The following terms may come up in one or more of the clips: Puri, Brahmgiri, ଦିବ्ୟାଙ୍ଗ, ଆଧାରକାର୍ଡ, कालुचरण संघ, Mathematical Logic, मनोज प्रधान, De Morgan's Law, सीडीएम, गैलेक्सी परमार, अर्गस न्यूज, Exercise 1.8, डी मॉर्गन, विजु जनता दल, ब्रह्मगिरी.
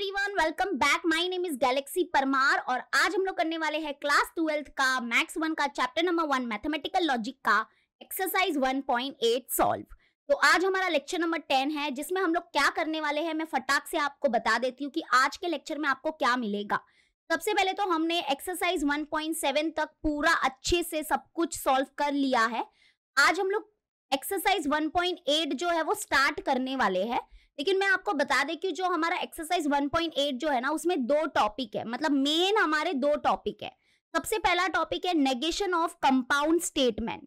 Everyone, welcome back. My name is गैलेक्सी परमार और आज हम लोग करने वाले हैं क्लास 12th का मैथ्स 1 का चैप्टर नंबर 1 मैथमेटिकल लॉजिक का एक्सरसाइज 1.8 सॉल्व। तो आज हमारा लेक्चर नंबर 10 है जिसमें हम लोग क्या करने वाले हैं मैं फटाक से आपको बता देती हूँ कि आज के लेक्चर में आपको क्या मिलेगा। सबसे पहले तो हमने एक्सरसाइज 1.7 तक पूरा अच्छे से सब कुछ सॉल्व कर लिया है। आज हम लोग एक्सरसाइज 1.8 जो है वो स्टार्ट करने वाले हैं, लेकिन मैं आपको बता दें कि जो हमारा एक्सरसाइज 1.8 जो है ना उसमें दो टॉपिक है, मतलब मेन हमारे दो टॉपिक है। सबसे पहला टॉपिक है नेगेशन ऑफ कंपाउंड स्टेटमेंट,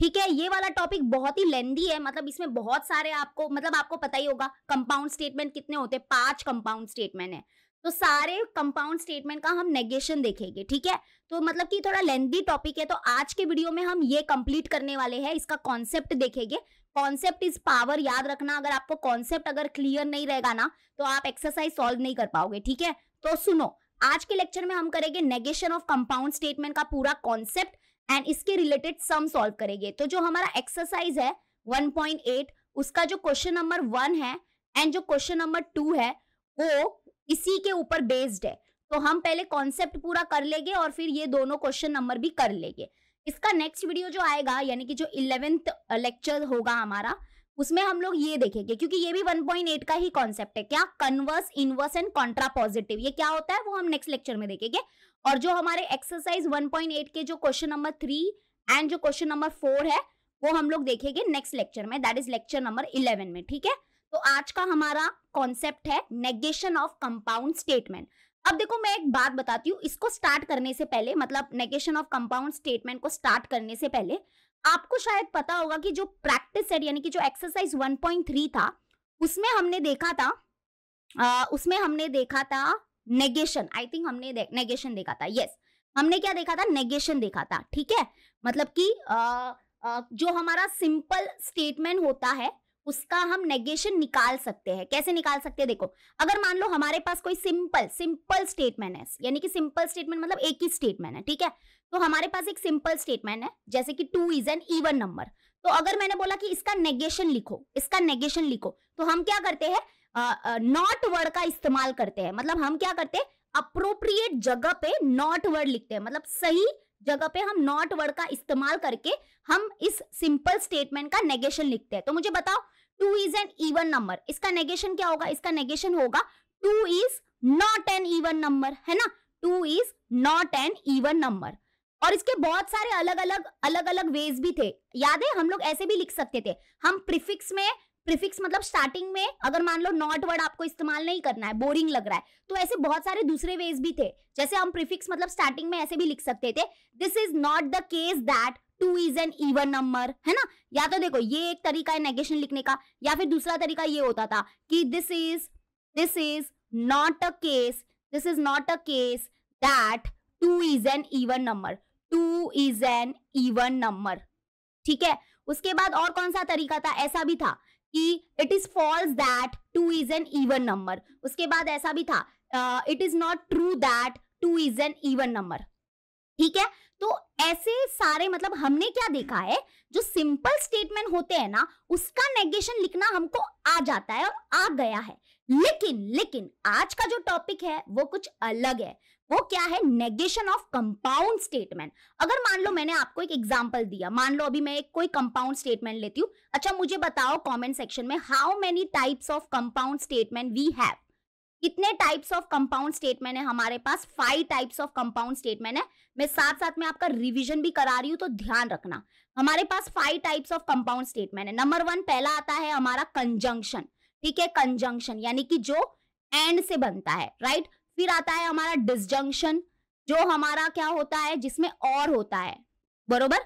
ठीक है। ये वाला टॉपिक बहुत ही लेंथी है, मतलब इसमें बहुत सारे आपको आपको पता ही होगा कंपाउंड स्टेटमेंट कितने होते हैं, 5 कंपाउंड स्टेटमेंट है। तो सारे कंपाउंड स्टेटमेंट का हम नेगेशन देखेंगे, ठीक है। तो मतलब कि थोड़ा लेंथी टॉपिक है, तो आज के वीडियो में हम ये कंप्लीट करने वाले हैं। इसका कॉन्सेप्ट देखेंगे। कॉन्सेप्ट इज पावर, याद रखना। अगर आपको कॉन्सेप्ट अगर क्लियर नहीं रहेगा ना तो आप एक्सरसाइज सॉल्व नहीं कर पाओगे, ठीक है। तो सुनो, आज के लेक्चर में हम करेंगे नेगेशन ऑफ कंपाउंड स्टेटमेंट का पूरा कॉन्सेप्ट एंड इसके रिलेटेड सम सॉल्व करेंगे। तो जो हमारा एक्सरसाइज है 1.8 उसका जो क्वेश्चन नंबर 1 है एंड जो क्वेश्चन नंबर 2 है वो इसी के ऊपर बेस्ड है। तो हम पहले कॉन्सेप्ट पूरा कर लेंगे और फिर ये दोनों क्वेश्चन नंबर भी कर लेंगे। इसका नेक्स्ट वीडियो जो आएगा यानी कि जो 11th लेक्चर होगा हमारा, उसमें हम लोग ये देखेंगे, क्योंकि ये भी 1.8 का ही कॉन्सेप्ट है। क्या कन्वर्स, इनवर्स एंड कॉन्ट्रापॉजिटिव, ये क्या होता है वो हम नेक्स्ट लेक्चर में देखेंगे। और जो हमारे एक्सरसाइज 1.8 के जो क्वेश्चन नंबर 3 एंड जो क्वेश्चन नंबर 4 है वो हम लोग देखेंगे नेक्स्ट लेक्चर में, दैट इज लेक्चर नंबर 11 में, ठीक है। तो आज का हमारा कॉन्सेप्ट है नेगेशन ऑफ कंपाउंड स्टेटमेंट। अब देखो, मैं एक बात बताती हूँ, इसको स्टार्ट करने से पहले, मतलब नेगेशन ऑफ कंपाउंड स्टेटमेंट को स्टार्ट करने से पहले आपको शायद पता होगा कि जो प्रैक्टिस सेट यानी कि जो एक्सरसाइज 1.3 था उसमें हमने देखा था नेगेशन, आई थिंक हमने नेगेशन देखा था। यस, हमने क्या देखा था, नेगेशन देखा था, ठीक है। मतलब कि जो हमारा सिंपल स्टेटमेंट होता है उसका हम नेगेशन निकाल सकते हैं। कैसे निकाल सकते हैं, देखो, अगर मान लो हमारे पास कोई सिंपल स्टेटमेंट है, यानी कि सिंपल स्टेटमेंट मतलब एक ही स्टेटमेंट है, ठीक है। तो हमारे पास एक सिंपल स्टेटमेंट है जैसे कि 2 इज एन इवन नंबर। तो अगर मैंने बोला कि इसका नेगेशन लिखो, तो हम क्या करते हैं, नॉट वर्ड का इस्तेमाल करते हैं। मतलब हम क्या करते हैं, अप्रोप्रिएट जगह पे नॉट वर्ड लिखते हैं, मतलब सही जगह पे हम नॉट वर्ड का इस्तेमाल करके हम इस सिंपल स्टेटमेंट का नेगेशन लिखते हैं। तो मुझे बताओ, 2 is an even number, इसका नेगेशन क्या होगा, इसका नेगेशन होगा 2 is not an even number, है ना, 2 is not an even number। और इसके बहुत सारे अलग अलग वेज भी थे, याद है। हम लोग ऐसे भी लिख सकते थे, हम प्रीफिक्स में, प्रीफिक्स मतलब स्टार्टिंग में, अगर मान लो नॉट वर्ड आपको इस्तेमाल नहीं करना है, बोरिंग लग रहा है, तो ऐसे बहुत सारे दूसरे वेज भी थे। जैसे हम प्रीफिक्स मतलब स्टार्टिंग में ऐसे भी लिख सकते थे, this is not the case that 2 is an even number, है ना। या तो देखो ये एक तरीका है नेगेशन लिखने का, या फिर दूसरा तरीका ये होता था कि this is not a case, that 2 is an even number, 2 is an even number, ठीक है। उसके बाद और कौन सा तरीका था, ऐसा भी था कि it is false that 2 is an even number। उसके बाद ऐसा भी था it is not true that 2 is an even number, ठीक है। तो ऐसे सारे, मतलब हमने क्या देखा है, जो सिंपल स्टेटमेंट होते हैं ना उसका नेगेशन लिखना हमको आ जाता है और आ गया है। लेकिन आज का जो टॉपिक है वो कुछ अलग है। वो क्या है, नेगेशन ऑफ कंपाउंड स्टेटमेंट। अगर मान लो मैंने आपको एक एग्जांपल दिया, मान लो अभी मैं कोई कंपाउंड स्टेटमेंट लेती हूँ। अच्छा मुझे बताओ कॉमेंट सेक्शन में, how many types of compound statement we have, कितने टाइप्स ऑफ कंपाउंड स्टेटमेंट है हमारे पास। 5 टाइप्स ऑफ कंपाउंड स्टेटमेंट है। मैं साथ में आपका रिवीजन भी करा रही हूं, तो ध्यान रखना। हमारे पास 5 टाइप्स ऑफ कंपाउंड स्टेटमेंट है। नंबर 1 पहला आता है हमारा कंजंक्शन, ठीक है। कंजंक्शन यानी कि जो एंड से बनता है, राइट। फिर आता है हमारा डिसजंक्शन, जो हमारा क्या होता है, जिसमें और होता है, बरोबर,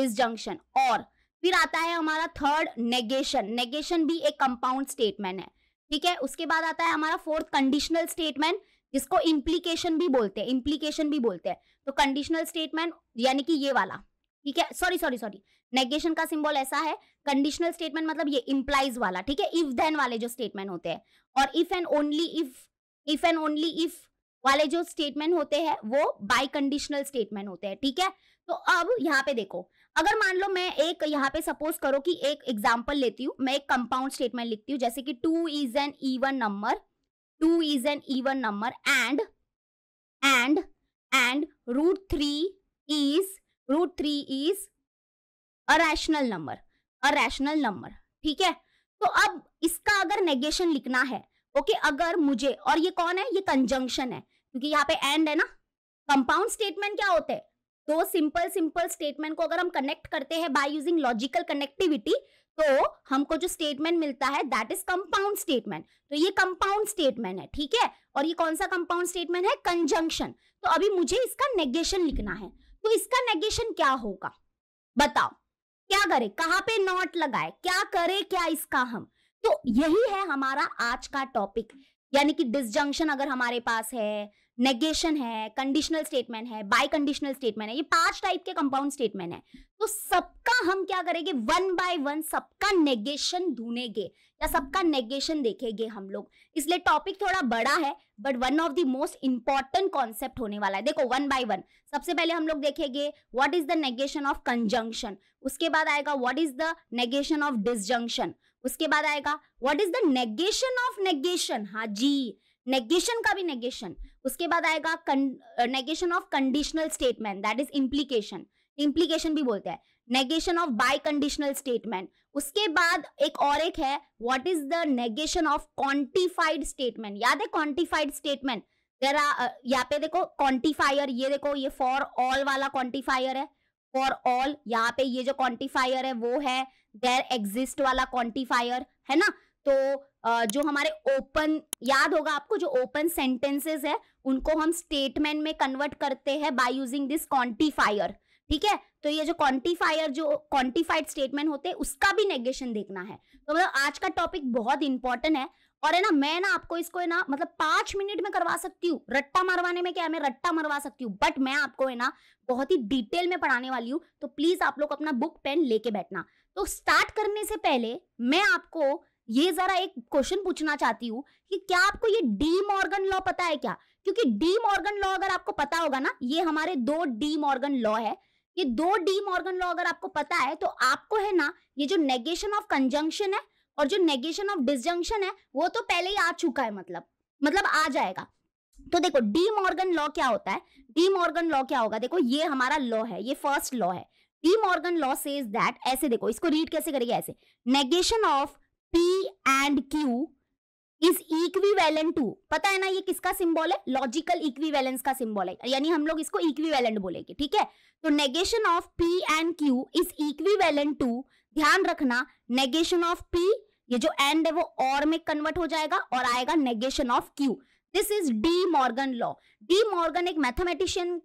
डिसजंक्शन और। फिर आता है हमारा थर्ड नेगेशन, नेगेशन भी एक कंपाउंड स्टेटमेंट है, ठीक है। उसके बाद आता है हमारा 4th कंडीशनल स्टेटमेंट, जिसको इम्प्लीकेशन भी बोलते हैं, तो कंडीशनल स्टेटमेंट यानी कि ये वाला, ठीक है। सॉरी, नेगेशन का सिंबल ऐसा है, कंडीशनल स्टेटमेंट मतलब ये इम्प्लाइज वाला, ठीक है, इफ देन वाले जो स्टेटमेंट होते हैं। और इफ एंड ओनली इफ वाले जो स्टेटमेंट होते हैं वो बाई कंडीशनल स्टेटमेंट होते हैं, ठीक है। तो अब यहाँ पे देखो, अगर मान लो मैं एक यहाँ पे सपोज करो कि एक एग्जांपल लेती हूँ, मैं एक कंपाउंड स्टेटमेंट लिखती हूँ जैसे कि 2 is an even number, 2 is an even number and root 3 is a rational number. ठीक है, तो अब इसका अगर नेगेशन लिखना है, ओके, अगर मुझे, और ये कौन है, ये कंजंक्शन है क्योंकि यहाँ पे एंड है ना। कंपाउंड स्टेटमेंट क्या होते हैं, दो सिंपल स्टेटमेंट को अगर हम कनेक्ट करते हैं बाय यूजिंग लॉजिकल कनेक्टिविटी, तो हमको जो स्टेटमेंट मिलता है दैट इज कंपाउंड स्टेटमेंट। तो ये कंपाउंड स्टेटमेंट है, ठीक है, और ये कौन सा कंपाउंड स्टेटमेंट है, कंजंक्शन। तो अभी मुझे इसका नेगेशन लिखना है, तो इसका नेगेशन क्या होगा, बताओ क्या करे, कहाँ पे नॉट लगाए, क्या करे क्या इसका हम। तो यही है हमारा आज का टॉपिक, यानी कि डिसजंक्शन अगर हमारे पास है, नेगेशन है, कंडीशनल स्टेटमेंट है, बाय कंडीशनल स्टेटमेंट है, ये 5 टाइप के कंपाउंड स्टेटमेंट है। तो सबका हम क्या करेंगे, 1 by 1 सबका नेगेशन ढूंढेंगे या सबका नेगेशन देखेंगे हम लोग। इसलिए टॉपिक थोड़ा बड़ा है but one of the most important concept होने वाला है। देखो 1 by 1 सबसे पहले हम लोग देखेंगे what is the negation of conjunction, उसके बाद आएगा what is the negation of disjunction, उसके बाद आएगा what is the negation of negation, हाँ जी नेगेशन का भी नेगेशन, उसके बाद आएगा negation of conditional statement that is implication, implication भी बोलते हैं, negation of biconditional statement, उसके बाद एक है what is the negation of quantified statement. याद है क्वांटिफाइड स्टेटमेंट, जरा यहाँ पे देखो क्वांटिफायर, ये देखो ये फॉर ऑल वाला क्वांटिफायर है, फॉर ऑल, यहाँ पे ये जो क्वांटिफायर है वो है देयर एग्जिस्ट वाला क्वांटिफायर है ना। तो जो हमारे ओपन, याद होगा आपको, जो ओपन सेंटेंसेस है उनको हम स्टेटमेंट में कन्वर्ट करते हैं बाय यूजिंग दिस क्वांटिफायर, ठीक है। तो ये जो क्वांटिफायर, जो क्वांटिफाइड स्टेटमेंट होते हैं उसका भी नेगेशन देखना है। तो मतलब आज का टॉपिक बहुत इंपॉर्टेंट है, और है ना मैं ना आपको इसको है ना मतलब 5 मिनट में करवा सकती हूँ, रट्टा मरवाने में क्या मैं रट्टा मरवा सकती हूँ, बट मैं आपको है ना बहुत ही डिटेल में पढ़ाने वाली हूँ। तो प्लीज आप लोग अपना बुक पेन लेके बैठना। तो स्टार्ट करने से पहले मैं आपको ये जरा एक क्वेश्चन पूछना चाहती हूँ कि क्या आपको ये डी मॉर्गन लॉ पता है क्या, क्योंकि डी मॉर्गन लॉ अगर आपको पता होगा ना, ये हमारे 2 डी मॉर्गन लॉ है, ये 2 डी मॉर्गन लॉ अगर आपको पता है तो आपको है ना ये जो नेगेशन ऑफ कंजंक्शन है और जो नेगेशन ऑफ डिसजंक्शन है वो तो पहले ही आ चुका है, मतलब आ जाएगा। तो देखो डी मॉर्गन लॉ क्या होता है, डी मॉर्गन लॉ क्या होगा, देखो ये हमारा लॉ है, ये फर्स्ट लॉ है। डी मॉर्गन law says that, ऐसे देखो इसको रीड कैसे करेंगे, ऐसे, negation of P and Q is equivalent to, पता है ना ये किसका सिंबल है, लॉजिकल इक्विवेलेंस का सिंबल है, यानी हम लोग इसको इक्विवेलेंट बोलेंगे, ठीक है। तो negation of P and Q is equivalent to, ध्यान रखना नेगेशन ऑफ P, ये जो एंड है वो और में कन्वर्ट हो जाएगा, और आएगा negation of Q। This is डी मॉर्गन law. डी मॉर्गन एक मैथमेटिशियन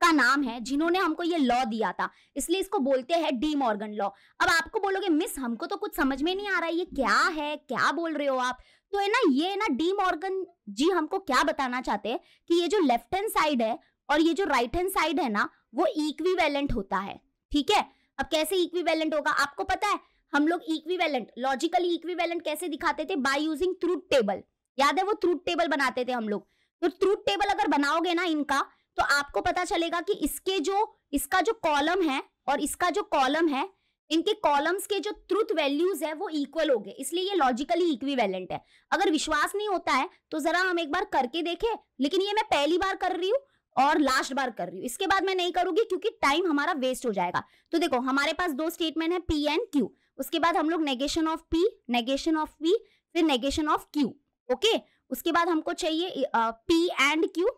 का नाम है जिन्होंने हमको ये लॉ दिया था, इसलिए इसको बोलते हैं डी मॉर्गन लॉ। अब आपको बोलोगे मिस हमको तो कुछ समझ में नहीं आ रहा है, ये क्या है, क्या बोल रहे हो आप, तो है ना ये ना डी मॉर्गन जी हमको क्या बताना चाहते हैं कि ये जो लेफ्ट हैंड साइड है और ये जो राइट हैंड साइड है ना वो इक्विवेलेंट होता है, ठीक है। अब कैसे इक्विवेलेंट होगा, आपको पता है हम लोग इक्विवेलेंट, लॉजिकली इक्विवेलेंट कैसे दिखाते थे, बाय यूजिंग ट्रूथ टेबल, याद है वो ट्रूथ टेबल बनाते थे हम लोग। तो ट्रूथ टेबल अगर बनाओगे ना इनका, तो आपको पता चलेगा कि इसके जो, इसका जो कॉलम है और इसका जो कॉलम है, इनके कॉलम्स के जो ट्रुथ वैल्यूज है वो इक्वल हो गए, इसलिए ये लॉजिकली इक्विवेलेंट है। अगर विश्वास नहीं होता है तो जरा हम एक बार करके देखें, लेकिन ये मैं पहली बार कर रही हूँ और लास्ट बार कर रही हूँ, इसके बाद मैं नहीं करूंगी क्योंकि टाइम हमारा वेस्ट हो जाएगा। तो देखो हमारे पास 2 स्टेटमेंट है पी एंड क्यू, उसके बाद हम लोग negation of P, negation of P, फिर नेगेशन ऑफ क्यू, ओके। उसके बाद हमको चाहिए P and Q,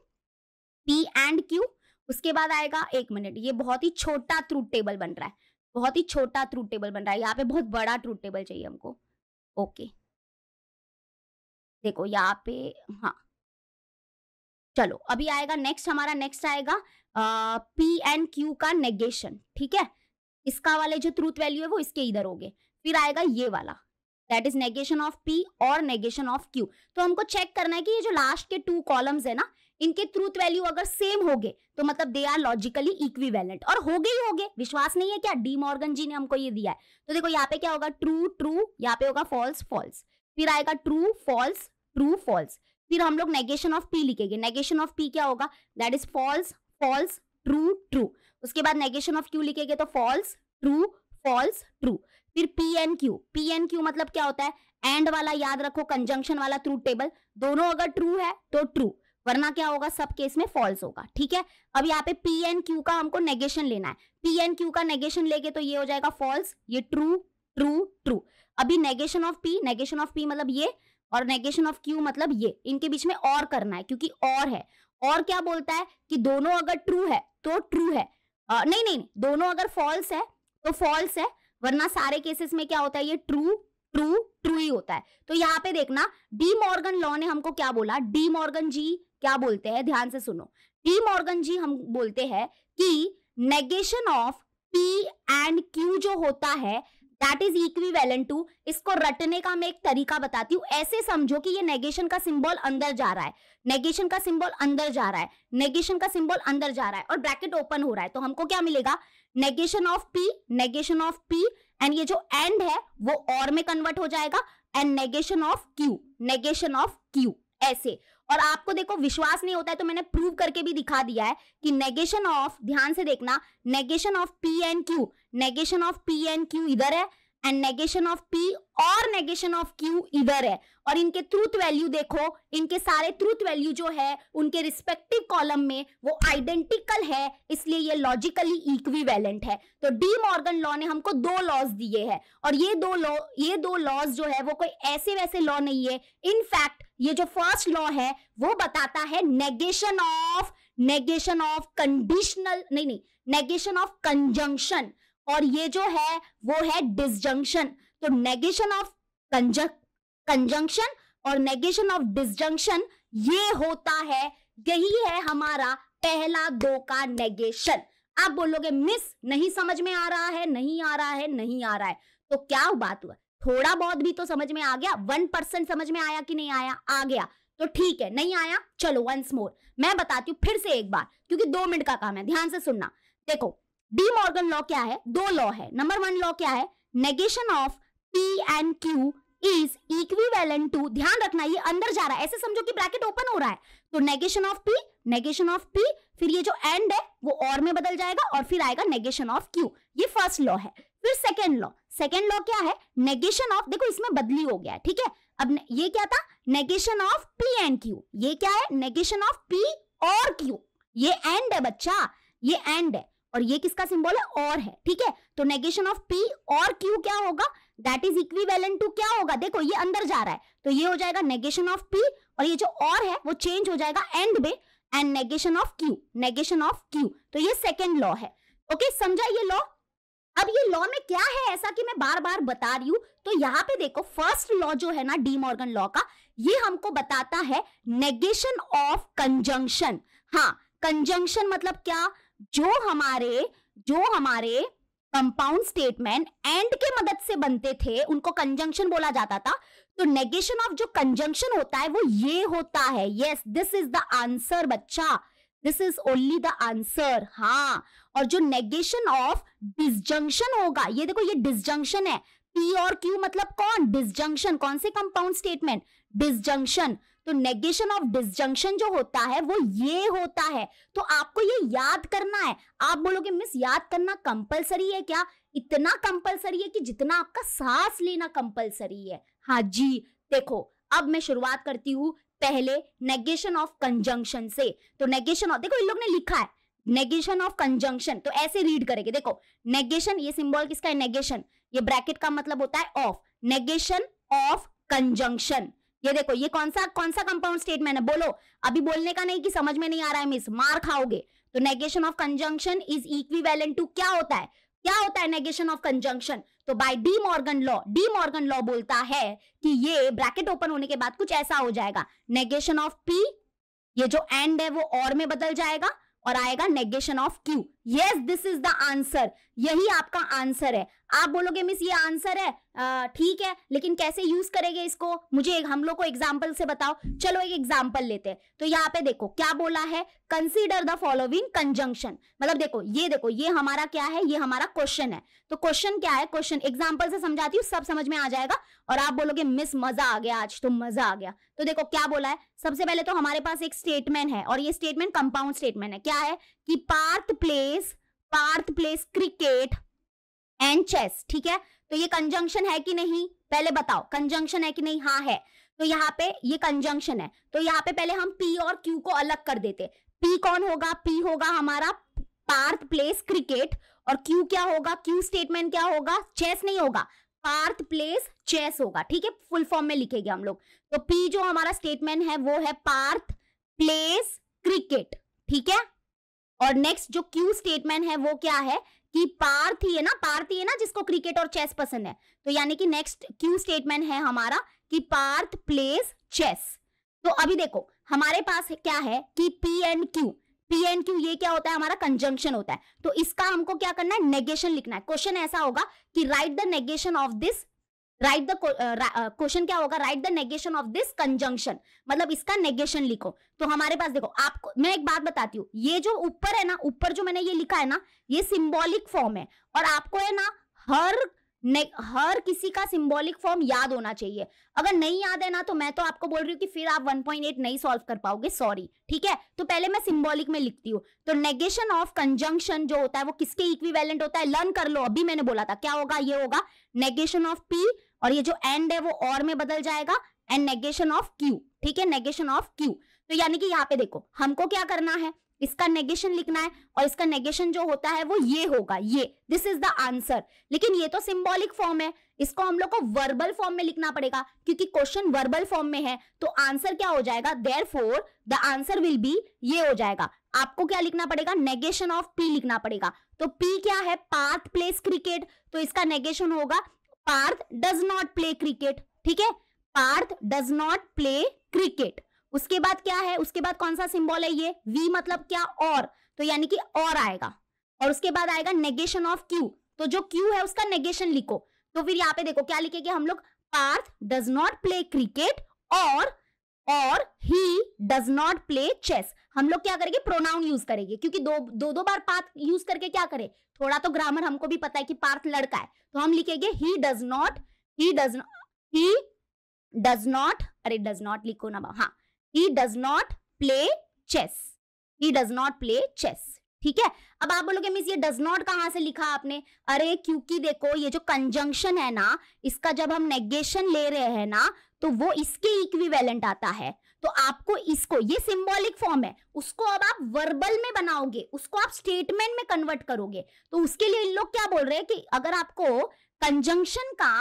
P and Q, उसके बाद आएगा, एक मिनट, ये बहुत ही छोटा ट्रूथ टेबल बन रहा है, बहुत ही छोटा ट्रूथ टेबल बन रहा है, यहाँ पे बहुत बड़ा ट्रूथ टेबल चाहिए हमको, ओके। देखो यहाँ पे, हाँ चलो अभी आएगा नेक्स्ट, हमारा नेक्स्ट आएगा P and Q का नेगेशन, ठीक है, इसका वाले जो ट्रूथ वैल्यू है वो इसके इधर हो गए, फिर आएगा ये वाला that is negation of P और नेगेशन ऑफ Q। तो हमको चेक करना है कि ये जो लास्ट के 2 कॉलम्स है ना, इनके ट्रूथ वैल्यू अगर सेम हो गए तो मतलब दे आर लॉजिकली इक्विवेलेंट, और हो गए ही हो गए, विश्वास नहीं है क्या, डी मॉर्गन जी ने हमको ये दिया है। तो देखो यहाँ पे क्या होगा, ट्रू ट्रू, यहाँ पे होगा फॉल्स फॉल्स, फिर आएगा ट्रू फॉल्स ट्रू फॉल्स, फिर हम लोग नेगेशन ऑफ पी लिखेंगे, नेगेशन ऑफ पी क्या होगा, that is false false true true, उसके बाद नेगेशन ऑफ क्यू लिखेंगे तो फॉल्स ट्रू फॉल्स ट्रू, फिर P and Q, P and Q मतलब क्या होता है, एंड वाला याद रखो, कंजंक्शन वाला ट्रू टेबल, दोनों अगर ट्रू है तो ट्रू, वरना क्या होगा, सब केस में फॉल्स होगा। ठीक है, अब यहाँ पे पी एन क्यू का हमको नेगेशन लेना है, पी एन क्यू का नेगेशन लेके तो ये हो जाएगा फॉल्स, ये ट्रू ट्रू ट्रू। अभी नेगेशन ऑफ पी मतलब ये और नेगेशन ऑफ क्यू मतलब ये, इनके बीच में और करना है क्योंकि और है, और क्या बोलता है कि दोनों अगर ट्रू है तो ट्रू है, नहीं, दोनों अगर फॉल्स है तो फॉल्स है, वरना सारे केसेस में क्या होता है, ये ट्रू ट्रू ट्रू ही होता है। तो यहाँ पे देखना डी मॉर्गन लॉ ने हमको क्या बोला, डी मॉर्गन जी क्या बोलते हैं, ध्यान से सुनो, डी मॉर्गन जी हम बोलते हैं कि negation of P and Q जो होता है दैट इज इक्विवेलेंट टू, इसको रटने का मैं एक तरीका बताती हूँ, ऐसे समझो कि ये नेगेशन का सिंबल अंदर जा रहा है, नेगेशन का सिंबल अंदर जा रहा है, नेगेशन का सिंबल अंदर जा रहा है और ब्रैकेट ओपन हो रहा है, तो हमको क्या मिलेगा, नेगेशन ऑफ पी एंड ये जो एंड है वो और में कन्वर्ट हो जाएगा, एंड नेगेशन ऑफ क्यू ऐसे। और आपको देखो विश्वास नहीं होता है तो मैंने प्रूव करके भी दिखा दिया है कि नेगेशन ऑफ, ध्यान से देखना, negation of P and Q, negation of P and Q इधर है एंड नेगेशन ऑफ पी और नेगेशन ऑफ क्यू इधर है, और इनके ट्रूथ वैल्यू देखो, इनके सारे ट्रूथ वैल्यू जो है उनके रिस्पेक्टिव कॉलम में वो आइडेंटिकल है, इसलिए ये लॉजिकली इक्विवेलेंट है। तो डी मॉर्गन लॉ ने हमको दो लॉज दिए हैं और ये दो लॉज जो है वो कोई ऐसे वैसे लॉ नहीं है, इनफैक्ट ये जो फर्स्ट लॉ है वो बताता है नेगेशन ऑफ कंडीशनल, नहीं, नेगेशन ऑफ कंजंक्शन, और ये जो है वो है डिसजंक्शन। तो नेगेशन ऑफ कंजंक्शन और नेगेशन ऑफ डिसजंक्शन ये होता है, यही है हमारा पहला दो का नेगेशन। आप बोलोगे मिस नहीं समझ में आ रहा है, नहीं आ रहा है, तो क्या बात हुआ, थोड़ा बहुत भी तो समझ में आ गया, 1% समझ में आया कि नहीं आया, आ गया तो ठीक है, नहीं आया चलो वंस मोर मैं बताती हूँ फिर से एक बार, क्योंकि 2 मिनट का काम है, ध्यान से सुनना। देखो डी मॉर्गन लॉ क्या है, दो लॉ है, नंबर 1 लॉ क्या है, negation of P and Q is equivalent to, ध्यान रखना ये अंदर जा रहा है, ऐसे समझो कि ब्रैकेट ओपन हो रहा है, तो नेगेशन ऑफ पी फिर ये जो एंड है वो और में बदल जाएगा और फिर आएगा नेगेशन ऑफ क्यू, ये फर्स्ट लॉ है। फिर सेकेंड लॉ क्या है, नेगेशन ऑफ, देखो इसमें बदली हो गया, ठीक है, अब ये क्या था, negation of P and Q, ये क्या है, नेगेशन ऑफ पी और क्यू, ये एंड है बच्चा, ये एंड है और ये किसका सिंबल है, और है, ठीक है, तो नेगेशन ऑफ पी और क्यू क्या होगा, दैट इज इक्विवेलेंट टू क्या होगा, देखो ये अंदर जा रहा है तो ये हो जाएगा नेगेशन ऑफ पी और ये जो और है वो चेंज हो जाएगा एंड में, एंड नेगेशन ऑफ क्यू, तो ये सेकेंड लॉ है। ओके, समझा ये लॉ। अब ये लॉ में क्या है ऐसा कि मैं बार बार बता रही हूं, तो यहाँ पे देखो फर्स्ट लॉ जो है ना डी मॉर्गन लॉ का, ये हमको बताता है नेगेशन ऑफ कंजंक्शन। हाँ, कंजंक्शन मतलब क्या, जो हमारे कंपाउंड स्टेटमेंट एंड के मदद से बनते थे उनको कंजंक्शन बोला जाता था। तो नेगेशन ऑफ जो कंजंक्शन होता है वो ये होता है। Yes, this is the answer बच्चा, this is only the answer. हाँ, और जो नेगेशन ऑफ डिसजंक्शन होगा, ये देखो ये डिसजंक्शन है, पी और क्यू मतलब कौन, डिसजंक्शन, कौन से कंपाउंड स्टेटमेंट, डिसजंक्शन। तो नेगेशन ऑफ डिसजंक्शन जो होता है वो ये होता है। तो आपको ये याद करना है। आप बोलोगे मिस याद करना कंपलसरी है क्या? इतना कंपलसरी है कि जितना आपका सांस लेना कंपलसरी है। हाँ जी, देखो अब मैं शुरुआत करती हूँ पहले नेगेशन ऑफ कंजंक्शन से। तो नेगेशन ऑफ, देखो इन लोग ने लिखा है नेगेशन ऑफ कंजंक्शन, तो ऐसे रीड करेंगे। देखो नेगेशन, ये सिंबल किसका है, नेगेशन, ये ब्रैकेट का मतलब होता है ऑफ, नेगेशन ऑफ कंजंक्शन। ये देखो ये कौन सा कंपाउंड स्टेटमेंट है, बोलो। अभी बोलने का नहीं कि समझ में नहीं आ रहा है मिस, मार खाओगे। तो negation of conjunction is equivalent to क्या होता है, नेगेशन ऑफ कंजंक्शन। तो बाय डी मॉर्गन लॉ बोलता है कि ये ब्रैकेट ओपन होने के बाद कुछ ऐसा हो जाएगा, नेगेशन ऑफ पी, ये जो एंड है वो और में बदल जाएगा और आएगा negation of Q. Yes, this is the answer, यही आपका आंसर है। आप बोलोगे मिस ये आंसर है, ठीक है, लेकिन कैसे यूज करेंगे इसको, मुझे हम लोग को एग्जांपल से बताओ। चलो एक एग्जांपल लेते हैं। तो यहाँ पे देखो क्या बोला है, कंसीडर द फॉलोइंग कंजंक्शन, मतलब देखो ये हमारा क्या है, ये हमारा क्वेश्चन है। तो क्वेश्चन क्या है, क्वेश्चन एग्जाम्पल से समझाती हूँ, सब समझ में आ जाएगा। और आप बोलोगे मिस मजा आ गया आज, तो मजा आ गया। तो देखो क्या बोला है, सबसे पहले तो हमारे पास एक स्टेटमेंट है और ये स्टेटमेंट कंपाउंड स्टेटमेंट है। क्या है कि Parth plays cricket and chess. ठीक है, तो ये कंजंक्शन है कि नहीं, पहले बताओ कंजंक्शन है कि नहीं। हाँ है, तो यहाँ पे ये कंजंक्शन है, तो यहाँ पे पहले हम P और Q को अलग कर देते। P कौन होगा? P होगा हमारा पार्थ प्लेस क्रिकेट, और Q क्या होगा? Q स्टेटमेंट क्या होगा? चेस नहीं होगा, पार्थ प्लेस चेस होगा। ठीक है, फुल फॉर्म में लिखेंगे हम लोग। तो P जो हमारा स्टेटमेंट है वो है पार्थ प्लेस क्रिकेट, ठीक है। और नेक्स्ट जो Q स्टेटमेंट है वो क्या है कि पार्थ ही है ना, पार्थ ही है ना जिसको क्रिकेट और चेस पसंद है। तो यानी कि नेक्स्ट Q स्टेटमेंट है हमारा कि पार्थ प्लेस चेस। तो अभी देखो हमारे पास क्या है कि P and Q, P and Q ये क्या होता है? हमारा कंजंक्शन होता है। तो इसका हमको क्या करना है? नेगेशन लिखना है। क्वेश्चन ऐसा होगा कि write the negation of this, write the question क्या होगा? Write the negation of this conjunction, मतलब इसका नेगेशन लिखो। तो हमारे पास देखो, आपको मैं एक बात बताती हूँ, ये जो ऊपर है ना, ऊपर जो मैंने ये लिखा है ना, ये सिंबॉलिक फॉर्म है, और आपको है ना हर किसी का सिंबॉलिक फॉर्म याद होना चाहिए। अगर नहीं याद है ना तो मैं तो आपको बोल रही हूँ कि फिर आप 1.8 नहीं सॉल्व कर पाओगे, सॉरी, ठीक है। तो पहले मैं सिंबॉलिक में लिखती हूँ। तो नेगेशन ऑफ कंजंक्शन जो होता है वो किसके इक्विवेलेंट होता है? लर्न कर लो, अभी मैंने बोला था क्या होगा, ये होगा नेगेशन ऑफ P, और ये जो एंड है वो और में बदल जाएगा, एंड नेगेशन ऑफ Q, ठीक है, नेगेशन ऑफ Q। तो यानी कि यहाँ पे देखो हमको क्या करना है, इसका नेगेशन लिखना है, और इसका नेगेशन जो होता है वो ये होगा, ये, दिस इज द आंसर। लेकिन ये तो सिंबॉलिक फॉर्म है, इसको हम लोग को वर्बल फॉर्म में लिखना पड़ेगा, क्योंकि क्वेश्चन वर्बल फॉर्म में है। तो आंसर क्या हो जाएगा? Therefore the answer will be, ये हो जाएगा। आपको क्या लिखना पड़ेगा? नेगेशन ऑफ P लिखना पड़ेगा। तो P क्या है? पार्थ प्लेस क्रिकेट, तो इसका नेगेशन होगा Parth does not play cricket, ठीक है, Parth does not play cricket. उसके बाद क्या है? उसके बाद कौन सा सिंबल है? ये V, मतलब क्या? और, तो यानी कि और आएगा, और उसके बाद आएगा नेगेशन ऑफ Q, तो जो Q है उसका नेगेशन लिखो। तो फिर यहाँ पे देखो क्या लिखेंगे हम लोग? Parth does not play cricket और he does not play chess. हम लोग क्या करेंगे? प्रोनाउन यूज करेंगे, क्योंकि दो बार पार्थ यूज करके क्या करें, थोड़ा तो ग्रामर हमको भी पता है कि पार्थ लड़का है, तो हम लिखेंगे he does not play chess, he does not play chess, ठीक है। अब आप बोलोगे मिस ये डज नॉट कहाँ से लिखा आपने? अरे क्योंकि देखो ये जो कंजंक्शन है ना, इसका जब हम नेगेशन ले रहे हैं ना तो वो इसके इक्विवेलेंट आता है। तो आपको इसको, ये सिंबॉलिक फॉर्म है, उसको अब आप वर्बल में बनाओगे, उसको आप स्टेटमेंट में कन्वर्ट करोगे। तो उसके लिए इन लोग क्या बोल रहे हैं कि अगर आपको कंजंक्शन का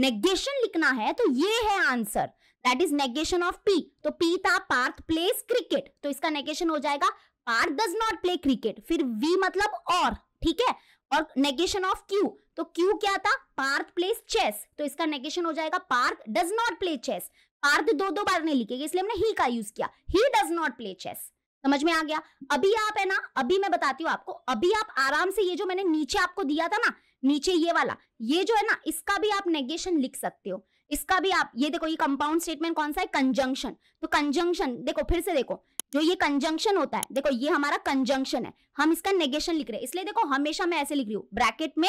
नेगेशन लिखना है तो ये है answer, that is negation of P। तो P था पार्थ प्लेस क्रिकेट, तो इसका नेगेशन हो जाएगा Parth does not play cricket, फिर V मतलब और, ठीक है, और नेगेशन ऑफ Q, तो Q क्या था? पार्थ प्लेस चेस, तो इसका नेगेशन हो जाएगा Parth does not play chess. Parth दो बार नहीं लिखेगी, इसलिए हमने ही का यूज किया, he does not play chess. समझ में आ गया? अभी आप है ना, अभी मैं बताती हूँ आपको, अभी आप आराम से ये जो मैंने नीचे आपको दिया था ना, नीचे ये वाला, ये जो है ना, इसका भी आप नेगेशन लिख सकते हो, इसका भी आप, ये देखो ये कंपाउंड स्टेटमेंट कौन सा है? कंजंक्शन। तो कंजंक्शन देखो, फिर से देखो, जो ये कंजंक्शन होता है, देखो ये हमारा कंजंक्शन है, हम इसका नेगेशन लिख रहे हैं, इसलिए देखो हमेशा मैं ऐसे लिख रही हूँ, ब्रैकेट में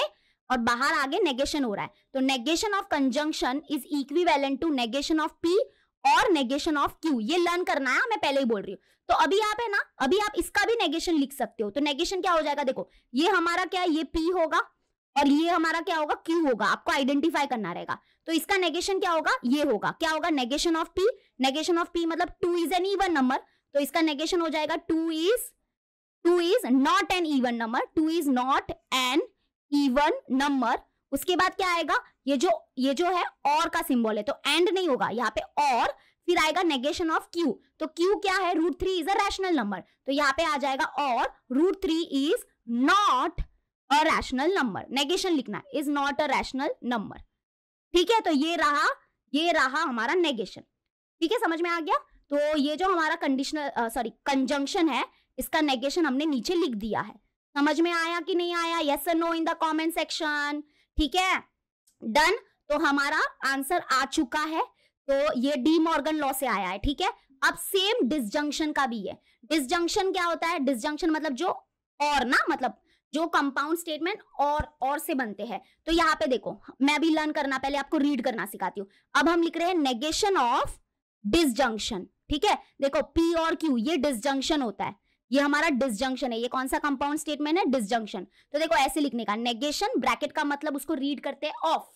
और बाहर आगे नेगेशन हो रहा है। तो negation of conjunction is equivalent to negation of P और नेगेशन ऑफ Q, ये लर्न करना है, मैं पहले ही बोल रही हूँ। तो अभी आप है ना, अभी आप इसका भी नेगेशन लिख सकते हो। तो नेगेशन क्या हो जाएगा? देखो ये हमारा क्या है? ये P होगा और ये हमारा क्या होगा? Q होगा, आपको आइडेंटिफाई करना रहेगा। तो इसका नेगेशन क्या होगा? ये होगा, क्या होगा? Negation of P, negation of P मतलब 2 इज एन इवन नंबर, तो इसका नेगेशन हो जाएगा 2 is not an even number, 2 is not an even number. उसके बाद क्या आएगा? ये जो है और का सिंबल है, तो एंड नहीं होगा यहाँ पे, और फिर आएगा नेगेशन ऑफ Q, तो Q क्या है? Root 3 is a rational number, तो यहाँ पे आ जाएगा और root 3 is not a rational number, negation लिखना is not a rational number, ठीक है। तो ये रहा हमारा नेगेशन, ठीक है, समझ में आ गया। तो ये जो हमारा कंजंक्शन है, इसका नेगेशन हमने नीचे लिख दिया है। समझ में आया कि नहीं आया? यस और no in the comment section, ठीक है, डन। तो हमारा आंसर आ चुका है, तो ये डी मॉर्गन लॉ से आया है, ठीक है। अब सेम डिसजंक्शन का भी है। डिसजंक्शन क्या होता है? डिसजंक्शन मतलब जो और ना, मतलब जो कंपाउंड स्टेटमेंट और से बनते हैं। तो यहाँ पे देखो, मैं भी लर्न करना, पहले आपको रीड करना सिखाती हूँ। अब हम लिख रहे हैं नेगेशन ऑफ डिसजंक्शन, ठीक है। देखो P और Q ये डिसजंक्शन होता है, ये हमारा डिसजंक्शन है, ये कौन सा कंपाउंड स्टेटमेंट है? डिसजंक्शन। तो देखो ऐसे लिखने का, नेगेशन ब्रैकेट का मतलब उसको रीड करते हैं ऑफ,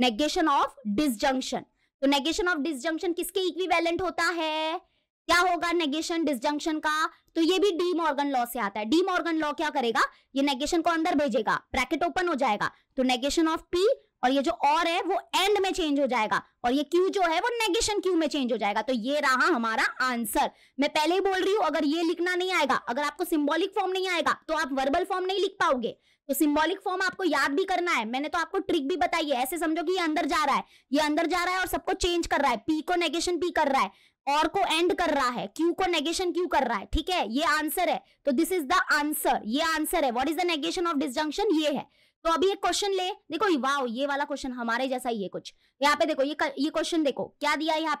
नेगेशन ऑफ डिसजंक्शन। तो नेगेशन ऑफ डिसजंक्शन किसके इक्विवेलेंट होता है, क्या होगा नेगेशन डिसजंक्शन का, तो ये भी डी मॉर्गन लॉ से आता है। डी मॉर्गन लॉ क्या करेगा, ये नेगेशन को अंदर भेजेगा, ब्रैकेट ओपन हो जाएगा तो नेगेशन ऑफ पी और ये जो और है वो एंड में चेंज हो जाएगा और ये क्यू जो है वो नेगेशन क्यू में चेंज हो जाएगा। तो ये रहा हमारा आंसर। मैं पहले ही बोल रही हूं अगर ये लिखना नहीं आएगा, अगर आपको सिंबॉलिक फॉर्म नहीं आएगा तो आप वर्बल फॉर्म नहीं लिख पाओगे। तो सिंबॉलिक फॉर्म आपको याद भी करना है, मैंने तो आपको ट्रिक भी बताई है। ऐसे समझो कि ये अंदर जा रहा है, ये अंदर जा रहा है और सबको चेंज कर रहा है, पी को नेगेशन पी कर रहा है और को एंड कर रहा है, क्यू को नेगेशन क्यू कर रहा है, ठीक है। ये आंसर है, तो दिस इज द आंसर, ये आंसर है। What is the negation of disjunction, ये है। तो अभी एक क्वेश्चन ले, देखो वाओ ये वाला क्वेश्चन हमारे जैसा ही है कुछ। यहाँ पे देखो ये क्वेश्चन देखो क्या दिया है यहाँ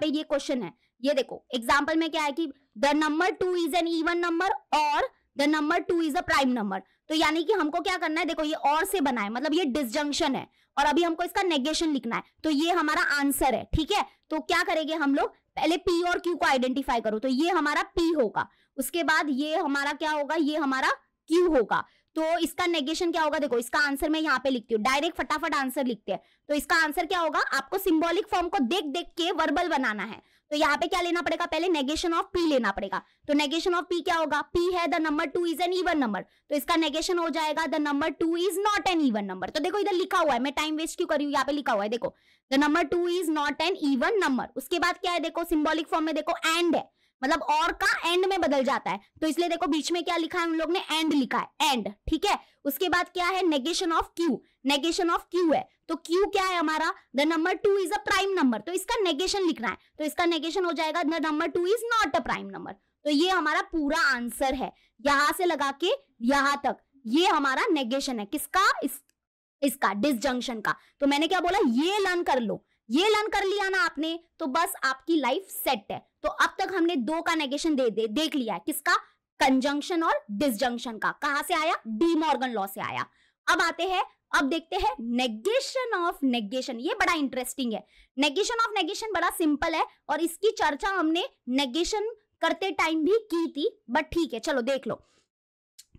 पे ये क्वेश्चन है। ये देखो एग्जांपल में क्या है कि the number 2 is an even number और the number 2 is a prime number. तो यानी कि हमको क्या करना है, देखो ये और से बना है, मतलब ये डिसजंक्शन है और अभी हमको इसका नेगेशन लिखना है, तो ये हमारा आंसर है, ठीक है। तो क्या करेंगे हम लोग, पहले पी और क्यू को आइडेंटिफाई करो, तो ये हमारा पी होगा, उसके बाद ये हमारा क्या होगा, ये हमारा क्यू होगा। तो इसका नेगेशन क्या होगा, देखो इसका आंसर मैं यहाँ पे लिखती हूँ, डायरेक्ट फटाफट आंसर लिखते हैं। तो इसका आंसर क्या होगा, आपको सिंबॉलिक फॉर्म को देख देख के वर्बल बनाना है। तो यहाँ पे क्या लेना पड़ेगा, पहले नेगेशन ऑफ पी लेना पड़ेगा। तो नेगेशन ऑफ पी क्या होगा, पी है the number 2 is an even number, तो इसका नेगेशन हो जाएगा the number 2 is not an even number. तो देखो इधर लिखा हुआ है, मैं टाइम वेस्ट क्यों कर रही हूँ, यहाँ पे लिखा हुआ है देखो the number 2 is not an even number. उसके बाद क्या है, देखो सिंबॉलिक फॉर्म में देखो एंड है, मतलब और का एंड में बदल जाता है, तो इसलिए देखो बीच में क्या लिखा है उन लोग ने, एंड लिखा है, एंड, ठीक है। उसके बाद क्या है negation of Q, negation of Q है, तो क्यू क्या है हमारा, the number 2 is a prime number, तो इसका नेगेशन लिखना है, तो इसका नेगेशन हो जाएगा the number 2 is not a prime number. तो ये हमारा पूरा आंसर है, यहां से लगा के यहां तक ये हमारा नेगेशन है, किसका, इसका डिसजंक्शन का। तो मैंने क्या बोला, ये लर्न कर लो, ये लर्न कर लिया ना आपने तो बस आपकी लाइफ सेट है। तो अब तक हमने दो का नेगेशन देख लिया है, किसका, कंजंक्शन और डिसजंक्शन का। कहां से आया, डी मॉर्गन लॉ से आया। अब आते हैं, अब देखते हैं नेगेशन ऑफ नेगेशन, ये बड़ा इंटरेस्टिंग है। नेगेशन ऑफ नेगेशन बड़ा सिंपल है और इसकी चर्चा हमने नेगेशन करते टाइम भी की थी, बट ठीक है चलो देख लो।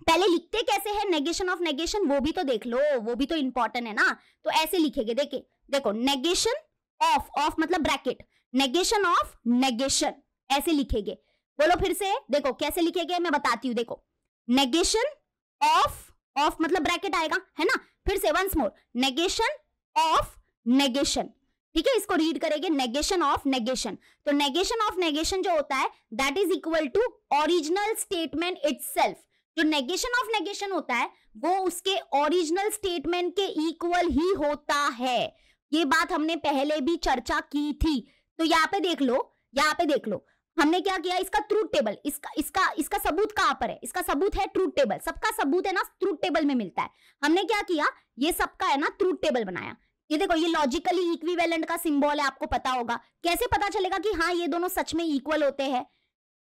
पहले लिखते कैसे है नेगेशन ऑफ नेगेशन, वो भी तो देख लो, वो भी तो इंपॉर्टेंट है ना। तो ऐसे लिखेंगे, देखे देखो नेगेशन ऑफ, ऑफ मतलब ब्रैकेट, नेगेशन ऑफ नेगेशन ऐसे लिखेंगे। बोलो फिर से, देखो कैसे लिखेंगे मैं बताती हूँ, देखो नेगेशन ऑफ, ऑफ मतलब ब्रैकेट आएगा है ना, फिर से once more negation of negation, ठीक है। इसको रीड करेंगे नेगेशन ऑफ नेगेशन। तो नेगेशन ऑफ नेगेशन जो होता है that is equal to original statement itself. जो नेगेशन ऑफ नेगेशन होता है वो उसके ओरिजिनल स्टेटमेंट के इक्वल ही होता है, ये बात हमने पहले भी चर्चा की थी। तो यहाँ पे देख लो, यहाँ पे देख लो हमने क्या किया, इसका ट्रूथ टेबल, इसका सबूत कहाँ पर है, इसका सबूत है ट्रूथ टेबल, सबका सबूत है ना ट्रूथ टेबल में मिलता है। हमने क्या किया, ये सबका है ना ट्रूथ टेबल बनाया। ये देखो ये लॉजिकली इक्विवेलेंट का सिंबल है, आपको पता होगा। कैसे पता चलेगा कि हाँ ये दोनों सच में इक्वल होते हैं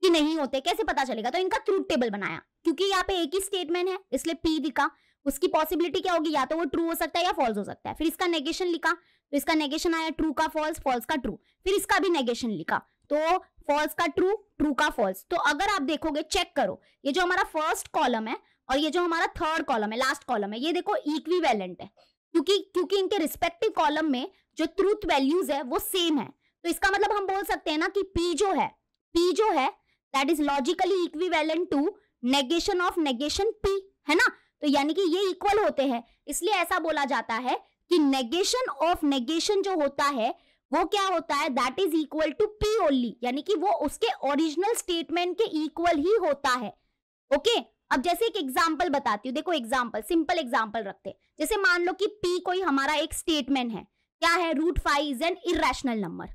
कि नहीं होते, कैसे पता चलेगा, तो इनका ट्रूथ टेबल बनाया। क्योंकि यहाँ पे एक ही स्टेटमेंट है इसलिए पी दिखा, उसकी पॉसिबिलिटी क्या होगी, या तो वो ट्रू हो सकता है या फॉल्स हो सकता है। फिर इसका नेगेशन लिखा, तो इसका नेगेशन आया ट्रू का फॉल्स, फॉल्स का ट्रू। फिर इसका भी नेगेशन लिखा, तो फॉल्स का ट्रू, ट्रू का फॉल्स। तो अगर आप देखोगे, चेक करो ये जो हमारा फर्स्ट कॉलम है और ये जो हमारा थर्ड कॉलम है, लास्ट कॉलम है, ये देखो इक्विवेलेंट है, क्योंकि इनके रिस्पेक्टिव कॉलम में जो ट्रूथ वैल्यूज है वो सेम है। तो इसका मतलब हम बोल सकते हैं ना कि पी जो है that is logically equivalent to negation of negation P, है ना। तो यानी कि ये इक्वल होते हैं, इसलिए ऐसा बोला जाता है कि नेगेशन ऑफ नेगेशन जो होता है वो क्या होता है, that is equal to P only, यानी कि वो उसके ओरिजिनल स्टेटमेंट के इक्वल ही होता है। ओके, अब जैसे एक एग्जांपल बताती हूँ, देखो एग्जांपल, सिंपल एग्जांपल रखते हैं। जैसे मान लो कि पी कोई हमारा एक स्टेटमेंट है, क्या है, root 5 is an irrational number.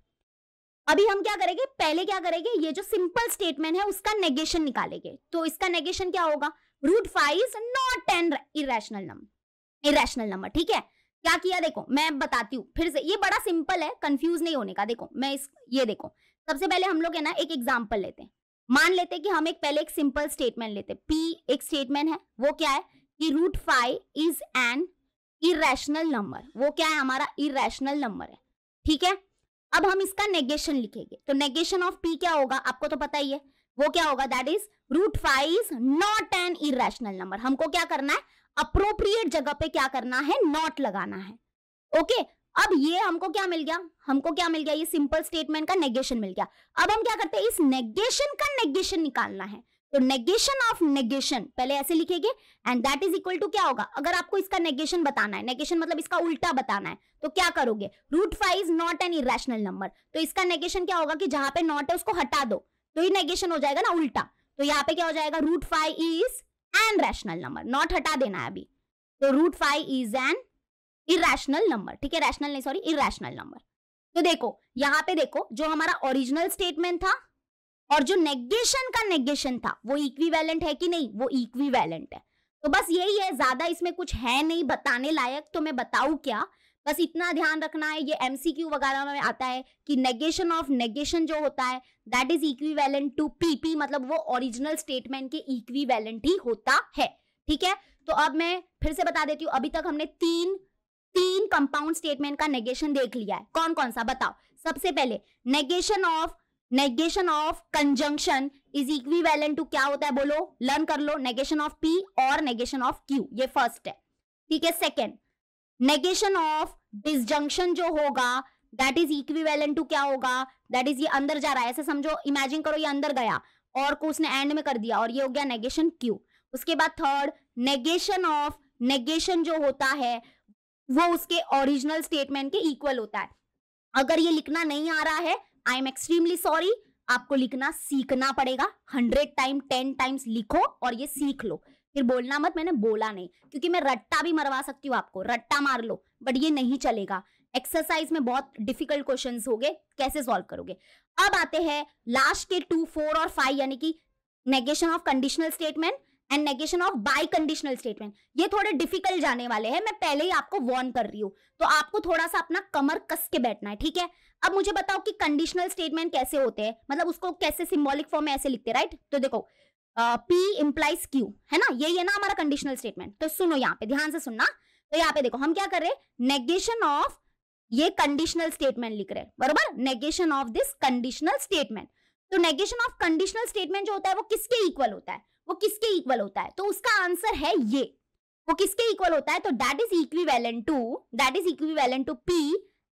अभी हम क्या करेंगे, पहले क्या करेंगे, ये जो सिंपल स्टेटमेंट है उसका नेगेशन निकालेंगे। तो इसका नेगेशन क्या होगा, root 5 is not an irrational number, ठीक है। क्या किया देखो मैं बताती हूँ फिर से, ये बड़ा सिंपल है, कंफ्यूज नहीं होने का। देखो मैं ये देखो सबसे पहले हम लोग है ना एक एग्जांपल लेते हैं, मान लेते हैं कि हम पहले एक सिंपल स्टेटमेंट लेते हैं, पी एक स्टेटमेंट है, वो क्या है कि root 5 is an irrational number, वो क्या है हमारा इरेशनल नंबर है, ठीक है। अब हम इसका नेगेशन लिखेंगे, तो नेगेशन ऑफ पी क्या होगा, आपको तो पता ही है, वो क्या होगा, that is root 5 is not an irrational number. हमको क्या करना है, अप्रोप्रिएट जगह पे क्या करना है, नॉट लगाना है, ओके, अब ये हमको क्या मिल गया, हमको क्या मिल गया, ये सिंपल स्टेटमेंट का नेगेशन मिल गया। अब हम क्या करते हैं, इस नेगेशन का नेगेशन निकालना है, तो नेगेशन ऑफ नेगेशन पहले ऐसे लिखेंगे and that is equal to क्या होगा, अगर आपको इसका नेगेशन बताना है, नेगेशन मतलब इसका उल्टा बताना है, तो क्या करोगे, root 5 is not an irrational number, तो इसका नेगेशन क्या होगा कि जहां पे नॉट है उसको हटा दो, तो ये नेगेशन हो जाएगा ना उल्टा, तो यहाँ पे क्या हो जाएगा, root 5 is an rational number, not हटा देना है अभी, तो root 5 is an irrational number, ठीक है, रैशनल नहीं सॉरी इरेशनल नंबर। तो देखो यहाँ पे देखो, जो हमारा ओरिजिनल स्टेटमेंट था और जो नेगेशन का नेगेशन था वो इक्विवेलेंट है कि नहीं, वो इक्विवेलेंट है। तो बस यही है, ज्यादा इसमें कुछ है नहीं बताने लायक, तो मैं बताऊं क्या, बस इतना ध्यान रखना है, ये एमसीक्यू वगैरह में आता है कि नेगेशन ऑफ नेगेशन जो होता है that is equivalent to P P, मतलब वो ओरिजिनल स्टेटमेंट के इक्विवेलेंट ही होता है, ठीक है। तो अब मैं फिर से बता देती हूँ, अभी तक हमने तीन कंपाउंड स्टेटमेंट का नेगेशन देख लिया है, कौन कौन सा बताओ। सबसे पहले negation of conjunction is equivalent to क्या होता है, बोलो, लर्न कर लो, नेगेशन ऑफ पी और नेगेशन ऑफ क्यू, ये फर्स्ट है, ठीक है। सेकेंड, नेगेशन ऑफ डिसजंक्शन जो होगा दैट इज इक्विवेलेंट टू क्या होगा, दैट इज ये अंदर जा रहा है, ऐसे समझो, इमेजिन करो ये अंदर गया और को उसने एंड में कर दिया और ये हो गया नेगेशन क्यू। उसके बाद थर्ड, नेगेशन ऑफ नेगेशन जो होता है वो उसके ओरिजिनल स्टेटमेंट के इक्वल होता है। अगर ये लिखना नहीं आ रहा है, आई एम एक्सट्रीमली सॉरी, आपको लिखना सीखना पड़ेगा, 100 टाइम्स 10 टाइम्स लिखो और ये सीख लो, फिर बोलना मत मैंने बोला नहीं, क्योंकि मैं रट्टा भी मरवा सकती हूँ आपको, रट्टा मार लो, बट ये नहीं चलेगा। एक्सरसाइज में बहुत डिफिकल्ट क्वेश्चंस हो गए, कैसे सॉल्व करोगे। अब आते हैं लास्ट के 2, 4 और 5, यानी कि negation of conditional statement and negation of biconditional statement. ये थोड़े डिफिकल्ट जाने वाले हैं, मैं पहले ही आपको वार्न कर रही हूँ, तो आपको थोड़ा सा अपना कमर कस के बैठना है, ठीक है। अब मुझे बताओ कि कंडीशनल स्टेटमेंट कैसे होते हैं, मतलब उसको कैसे सिंबॉलिक फॉर्म में ऐसे लिखते, राइट। तो देखो P implies Q है ना, यही है ना हमारा कंडीशनल स्टेटमेंट। तो सुनो, यहाँ पे ध्यान से सुनना, तो यहाँ पे देखो हम क्या कर रहे हैं, नेगेशन ऑफ ये कंडीशनल स्टेटमेंट लिख रहे हैं, बरोबर, negation of this conditional statement. तो नेगेशन ऑफ कंडीशनल स्टेटमेंट जो होता है वो किसके इक्वल होता है, वो किसके इक्वल होता है, तो उसका आंसर है ये, वो किसके इक्वल होता है, तो that is equivalent to P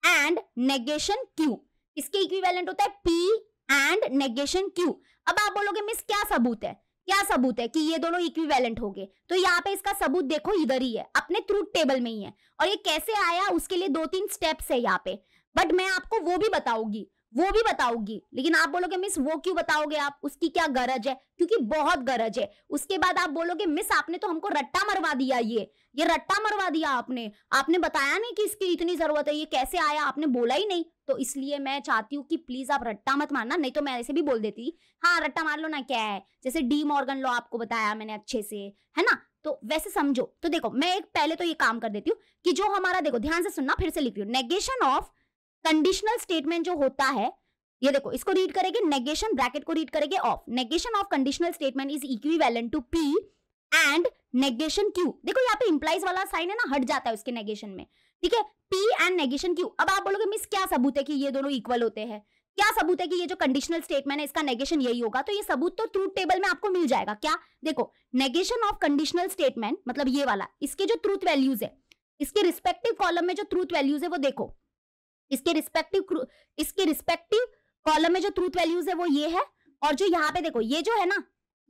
and negation Q, किसके इक्विवेलेंट होता है, पी एंड नेगेशन क्यू। अब आप बोलोगे मिस क्या सबूत है कि ये दोनों इक्विवेलेंट हो गए, तो यहाँ पे इसका सबूत देखो इधर ही है, अपने ट्रूथ टेबल में ही है, और ये कैसे आया उसके लिए 2-3 स्टेप्स है यहाँ पे, बट मैं आपको वो भी बताऊंगी। लेकिन आप बोलोगे मिस वो क्यों बताओगे आप, उसकी क्या गरज है, क्योंकि बहुत गरज है। उसके बाद आप बोलोगे मिस आपने तो हमको रट्टा मरवा दिया, ये रट्टा मरवा दिया आपने बताया नहीं कि इसकी इतनी जरूरत है, ये कैसे आया आपने बोला ही नहीं। तो इसलिए मैं चाहती हूँ कि प्लीज आप रट्टा मत मारना, नहीं तो मैं ऐसे भी बोल देती, हाँ रट्टा मार लो ना, क्या है, जैसे डी मॉर्गन लॉ आपको बताया मैंने अच्छे से, है ना, तो वैसे समझो। तो देखो मैं एक पहले तो ये काम कर देती हूँ कि जो हमारा, देखो ध्यान से सुनना, फिर से लिख रही हूँ, नेगेशन ऑफ कंडीशनल स्टेटमेंट जो होता है, ये देखो इसको रीड करेंगे, नेगेशन ब्रैकेट को रीड करेंगे of, negation of conditional statement is equivalent to P and negation Q. देखो यहाँ पे इंप्लाइज वाला साइन है ना, हट जाता है उसके नेगेशन में, ठीक है, पी एंड नेगेशन क्यू। अब आप बोलोगे मिस क्या सबूत है कि ये दोनों इक्वल होते हैं, क्या सबूत है कि ये जो कंडीशनल स्टेटमेंट है इसका नेगेशन यही होगा, तो ये सबूत तो ट्रूथ टेबल में आपको मिल जाएगा। क्या, देखो नेगेशन ऑफ कंडीशनल स्टेटमेंट मतलब ये वाला, इसके जो ट्रूथ वैल्यूज है, इसके रिस्पेक्टिव कॉलम में जो ट्रूथ वैल्यूज है वो देखो, इसके रिस्पेक्टिव कॉलम में जो ट्रूथ वैल्यूज है वो ये है, और जो यहाँ पे देखो ये जो है ना,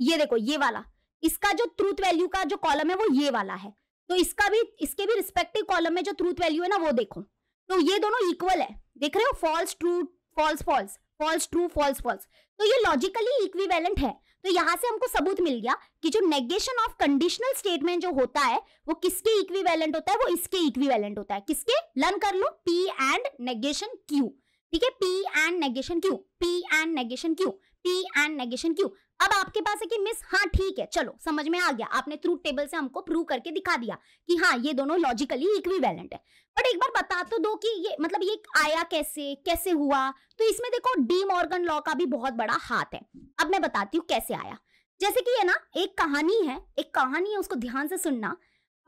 ये देखो ये वाला, इसका जो ट्रूथ वैल्यू का जो कॉलम है वो ये वाला है, तो इसके भी रिस्पेक्टिव कॉलम में जो ट्रूथ वैल्यू है ना वो देखो, तो ये दोनों इक्वल है, देख रहे हो, false true false false, false true false false, तो ये लॉजिकली इक्विवेलेंट है। तो यहाँ से हमको सबूत मिल गया कि जो नेगेशन ऑफ कंडीशनल स्टेटमेंट जो होता है वो किसके इक्विवेलेंट होता है, वो इसके इक्विवेलेंट होता है, किसके, लर्न कर लो, P एंड नेगेशन Q, ठीक है, P and negation Q, P and negation Q, P and negation Q। अब आपके पास है कि मिस हाँ ठीक है, चलो समझ में आ गया, आपने ट्रूथ टेबल से हमको प्रूव करके दिखा दिया कि हाँ ये दोनों लॉजिकली इक्विवेलेंट है, बट एक बार बता तो दो कि ये मतलब ये आया कैसे हुआ। तो इसमें देखो डी मॉर्गन लॉ का भी बहुत बड़ा हाथ है, अब मैं बताती हूँ कैसे आया। जैसे कि ये ना एक कहानी है, उसको ध्यान से सुनना।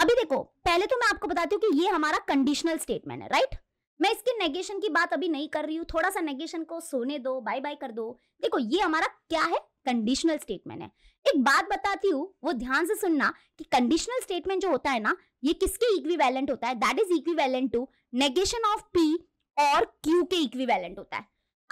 अभी देखो पहले तो मैं आपको बताती हूँ कि ये हमारा कंडीशनल स्टेटमेंट है, राइट, मैं इसके नेगेशन की बात अभी नहीं कर रही हूँ, थोड़ा सा नेगेशन को सोने दो, बाय बाय कर दो। देखो ये हमारा क्या है, कंडीशनल स्टेटमेंट है। एक बात बताती हूँ, वो ध्यान से सुनना कि कंडीशनल स्टेटमेंट जो होता है ना ये किसके इक्विवेलेंट होता है? That is equivalent to negation of P और क्यू के इक्विवेलेंट होता है।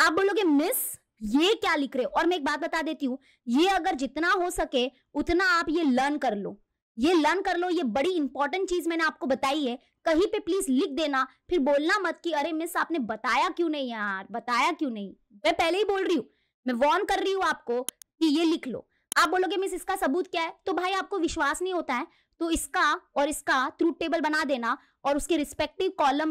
आप बोलोगे मिस ये क्या लिख रहे हो? और मैं एक बात बता देती हूँ, ये अगर जितना हो सके उतना आप ये लर्न कर लो, ये लर्न कर लो, ये बड़ी इंपॉर्टेंट चीज मैंने आपको बताई है। कहीं पे प्लीज लिख देना, फिर बोलना मत कि अरे मिस आपने बताया क्यों नहीं यार, बताया क्यों नहीं। मैं पहले ही बोल रही हूँ, मैं वार्न कर रही हूँ आपको कि ये लिख लो। आप बोलोगे मिस इसका सबूत क्या है? तो भाई आपको विश्वास नहीं होता है तो इसका और इसका ट्रूथ टेबल बना देना और उसके रिस्पेक्टिव कॉलम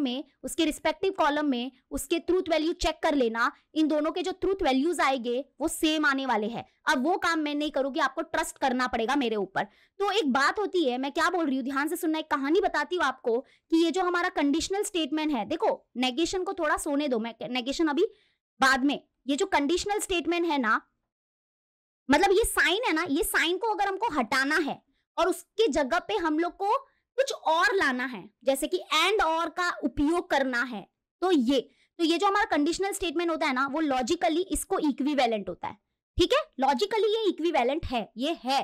में उसके ट्रूथ वैल्यू चेक कर लेना। इन दोनों के जो ट्रूथ वैल्यूज आएंगे वो सेम आने वाले हैं। अब वो काम मैं नहीं करूंगी, आपको ट्रस्ट करना पड़ेगा मेरे ऊपर। तो एक बात होती है, मैं क्या बोल रही हूँ ध्यान से सुनना, एक कहानी बताती हूँ आपको कि ये जो हमारा कंडीशनल स्टेटमेंट है, देखो नेगेशन को थोड़ा सोने दो, मैं नेगेशन अभी बाद में, ये जो कंडीशनल स्टेटमेंट है ना, मतलब ये साइन है ना, ये साइन को अगर हमको हटाना है और उसकी जगह पे हम लोग को कुछ और लाना है, जैसे कि एंड और का उपयोग करना है, तो ये जो हमारा कंडीशनल स्टेटमेंट होता है ना, वो लॉजिकली इसको इक्विवेलेंट होता है। ठीक है, लॉजिकली ये इक्विवेलेंट है, ये है।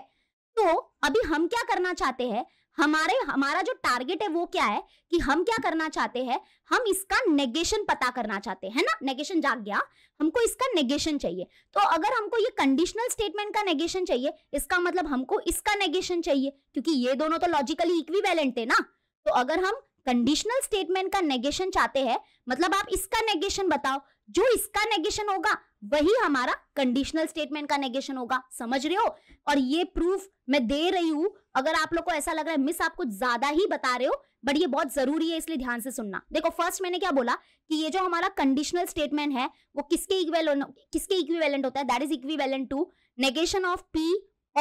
तो अभी हम क्या करना चाहते हैं, हमारा जो टारगेट है वो क्या है कि हम क्या करना चाहते हैं, हम इसका नेगेशन पता करना चाहते हैं ना। नेगेशन जाग गया, हमको इसका नेगेशन चाहिए। तो अगर हमको ये कंडीशनल स्टेटमेंट का नेगेशन चाहिए, इसका मतलब हमको इसका नेगेशन चाहिए, क्योंकि ये दोनों तो लॉजिकली इक्विवेलेंट थे ना। तो अगर हम कंडीशनल स्टेटमेंट का नेगेशन चाहते हैं, मतलब आप इसका नेगेशन बताओ, जो इसका नेगेशन होगा वही हमारा कंडीशनल स्टेटमेंट का नेगेशन होगा। समझ रहे हो? और ये प्रूफ मैं दे रही हूं। अगर आप लोग को ऐसा लग रहा है मिस आप कुछ ज्यादा ही बता रहे हो, बट ये बहुत जरूरी है, इसलिए ध्यान से सुनना। देखो फर्स्ट मैंने क्या बोला कि ये जो हमारा कंडीशनल स्टेटमेंट है वो किसके इक्विवेलेंट होता है, that is equivalent to negation of P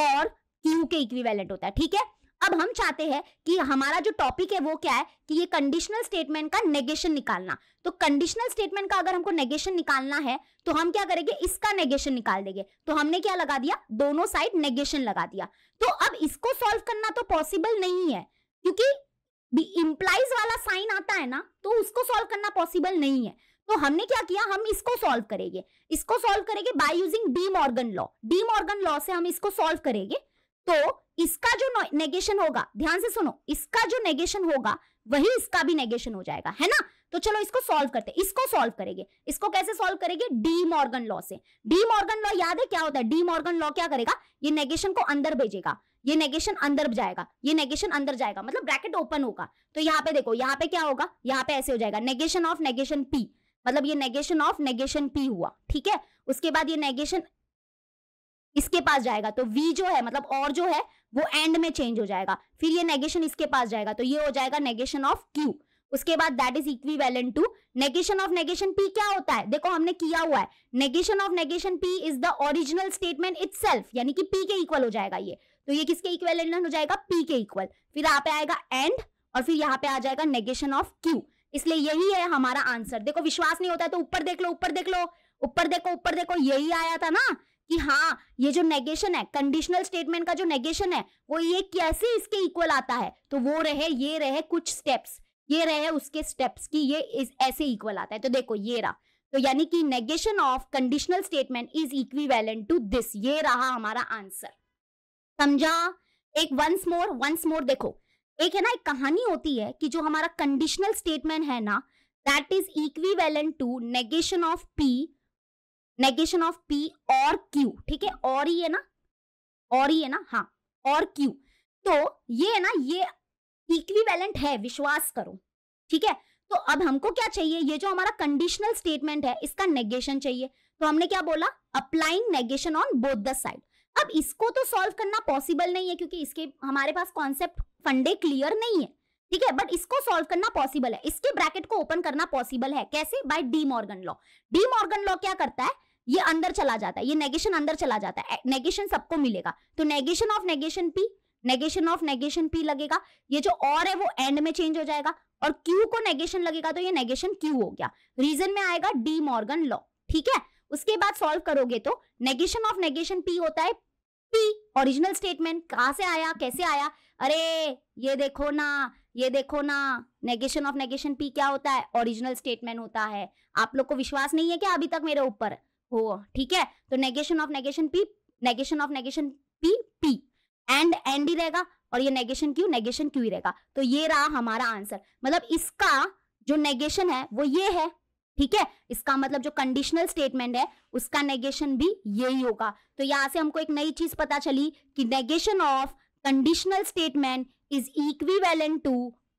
और क्यू के इक्विवेलेंट होता है। ठीक है, अब हम चाहते हैं कि हमारा जो टॉपिक है वो क्या है कि ये कंडीशनल स्टेटमेंट का नेगेशन निकालना। तो कंडीशनल स्टेटमेंट का अगर हमको नेगेशन निकालना है तो हम क्या करेंगे, इसका नेगेशन निकाल देंगे। तो हमने क्या लगा दिया, दोनों साइड नेगेशन लगा दिया। तो अब इसको सॉल्व करना तो पॉसिबल नहीं है, क्योंकि इंप्लाइज वाला साइन आता है ना, तो उसको सॉल्व करना पॉसिबल नहीं है। तो हमने क्या किया, हम इसको सॉल्व करेंगे by using डी मॉर्गन law. डी मॉर्गन law से हम इसको सॉल्व करेंगे। तो इसका जो नेगेशन होगा, ध्यान से सुनो, इसका जो नेगेशन होगा वही इसका भी नेगेशन हो जाएगा, है ना। तो चलो इसको सॉल्व करते हैं, इसको सॉल्व करेंगे। इसको कैसे सॉल्व करेंगे, डी मॉर्गन लॉ से। डी मॉर्गन लॉ याद है क्या होता है? डी मॉर्गन लॉ क्या करेगा, ये नेगेशन को अंदर भेजेगा, ये नेगेशन अंदर जाएगा, ये नेगेशन अंदर जाएगा, मतलब ब्रैकेट ओपन होगा। तो यहाँ पे देखो, यहाँ पे क्या होगा, यहाँ पे ऐसे हो जाएगा नेगेशन ऑफ नेगेशन पी, मतलब ये नेगेशन ऑफ नेगेशन पी हुआ। ठीक है, उसके बाद ये नेगेशन इसके पास जाएगा, तो v जो है मतलब और जो है वो एंड में चेंज हो जाएगा। फिर ये नेगेशन इसके पास जाएगा, तो ये हो जाएगा नेगेशन ऑफ q। उसके बाद that is equivalent to negation of negation p। क्या होता है, देखो हमने किया हुआ है, negation of negation p is the original statement itself, यानी कि p के इक्वल हो जाएगा ये। तो ये किसके इक्विवेलेंट हो जाएगा, p के इक्वल। फिर यहाँ पे आएगा एंड और फिर यहाँ पे आ जाएगा नेगेशन ऑफ q। इसलिए यही है हमारा आंसर। देखो विश्वास नहीं होता है तो ऊपर देख लो, ऊपर देख लो, ऊपर देखो, ऊपर देखो, यही आया था ना कि हाँ ये जो नेगेशन है, कंडीशनल स्टेटमेंट का जो नेगेशन है वो ये कैसे इसके इक्वल आता है, तो वो रहे, ये रहे कुछ स्टेप्स, ये रहे उसके स्टेप्स कि ये ऐसे इक्वल आता है। तो देखो ये रहा, तो यानी कि negation of conditional statement is equivalent to this, ये रहा हमारा आंसर। समझा? एक वंस मोर देखो, एक है ना, एक कहानी होती है कि जो हमारा कंडीशनल स्टेटमेंट है ना, that is equivalent to negation of p और q। ठीक है, और ही है ना, और ही है ना, हाँ, और q। तो ये है ना, ये इक्विवेलेंट है, विश्वास करो। ठीक है, तो अब हमको क्या चाहिए, ये जो हमारा कंडीशनल स्टेटमेंट है इसका नेगेशन चाहिए। तो हमने क्या बोला, applying negation on both the side. अब इसको तो सॉल्व करना पॉसिबल नहीं है, क्योंकि इसके हमारे पास कॉन्सेप्ट फंडे क्लियर नहीं है। ठीक है, बट इसको सॉल्व करना पॉसिबल है, इसके ब्रैकेट को ओपन करना पॉसिबल है। कैसे, by डी मॉर्गन law. डी मॉर्गन law क्या करता है, ये अंदर चला जाता है, ये नेगेशन अंदर चला जाता है, नेगेशन सबको मिलेगा। तो नेगेशन ऑफ नेगेशन p लगेगा, ये जो और है वो एंड में चेंज हो जाएगा, और q को नेगेशन लगेगा, तो ये नेगेशन q हो गया। रीजन में आएगा डी मॉर्गन लॉ। ठीक है, उसके बाद सॉल्व करोगे तो नेगेशन ऑफ नेगेशन p होता है p, ओरिजिनल स्टेटमेंट। कहां से आया, कैसे आया, अरे ये देखो ना, ये देखो ना, नेगेशन ऑफ नेगेशन p क्या होता है, ओरिजिनल स्टेटमेंट होता है। आप लोग को विश्वास नहीं है क्या अभी तक मेरे ऊपर हो? ठीक है, तो negation of negation p, negation of negation p p and and ही रहेगा, और ये नेगेशन क्यों ही रहेगा। तो ये रहा हमारा आंसर, मतलब इसका जो नेगेशन है वो ये है, ठीक है। इसका मतलब जो कंडीशनल स्टेटमेंट है उसका नेगेशन भी यही होगा। तो यहाँ से हमको एक नई चीज पता चली कि negation of conditional statement is equivalent to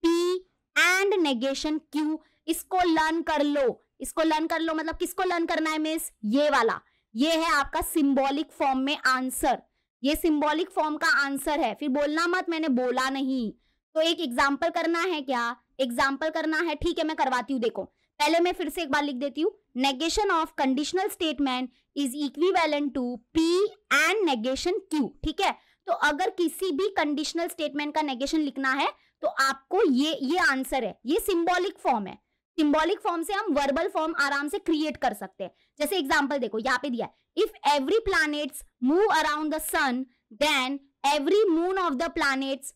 P and negation Q. इसको लर्न कर लो, इसको लर्न कर लो, मतलब किसको लर्न करना है मिस? ये वाला, ये है आपका सिंबॉलिक फॉर्म में आंसर, ये सिंबॉलिक फॉर्म का आंसर है। फिर बोलना मत मैंने बोला नहीं। तो एक एग्जाम्पल करना है, क्या एग्जाम्पल करना है? ठीक है मैं करवाती हूँ, देखो पहले मैं फिर से एक बार लिख देती हूँ। Negation of conditional statement is equivalent to P and negation Q, ठीक है। तो अगर किसी भी कंडीशनल स्टेटमेंट का नेगेशन लिखना है तो आपको ये आंसर है, ये सिंबॉलिक फॉर्म है। सिंबॉलिक फॉर्म से हम वर्बल फॉर्म आराम से क्रिएट कर सकते हैं। जैसे एग्जाम्पल देखो यहाँ पे दिया है, if every planets move around the sun then every moon of the planets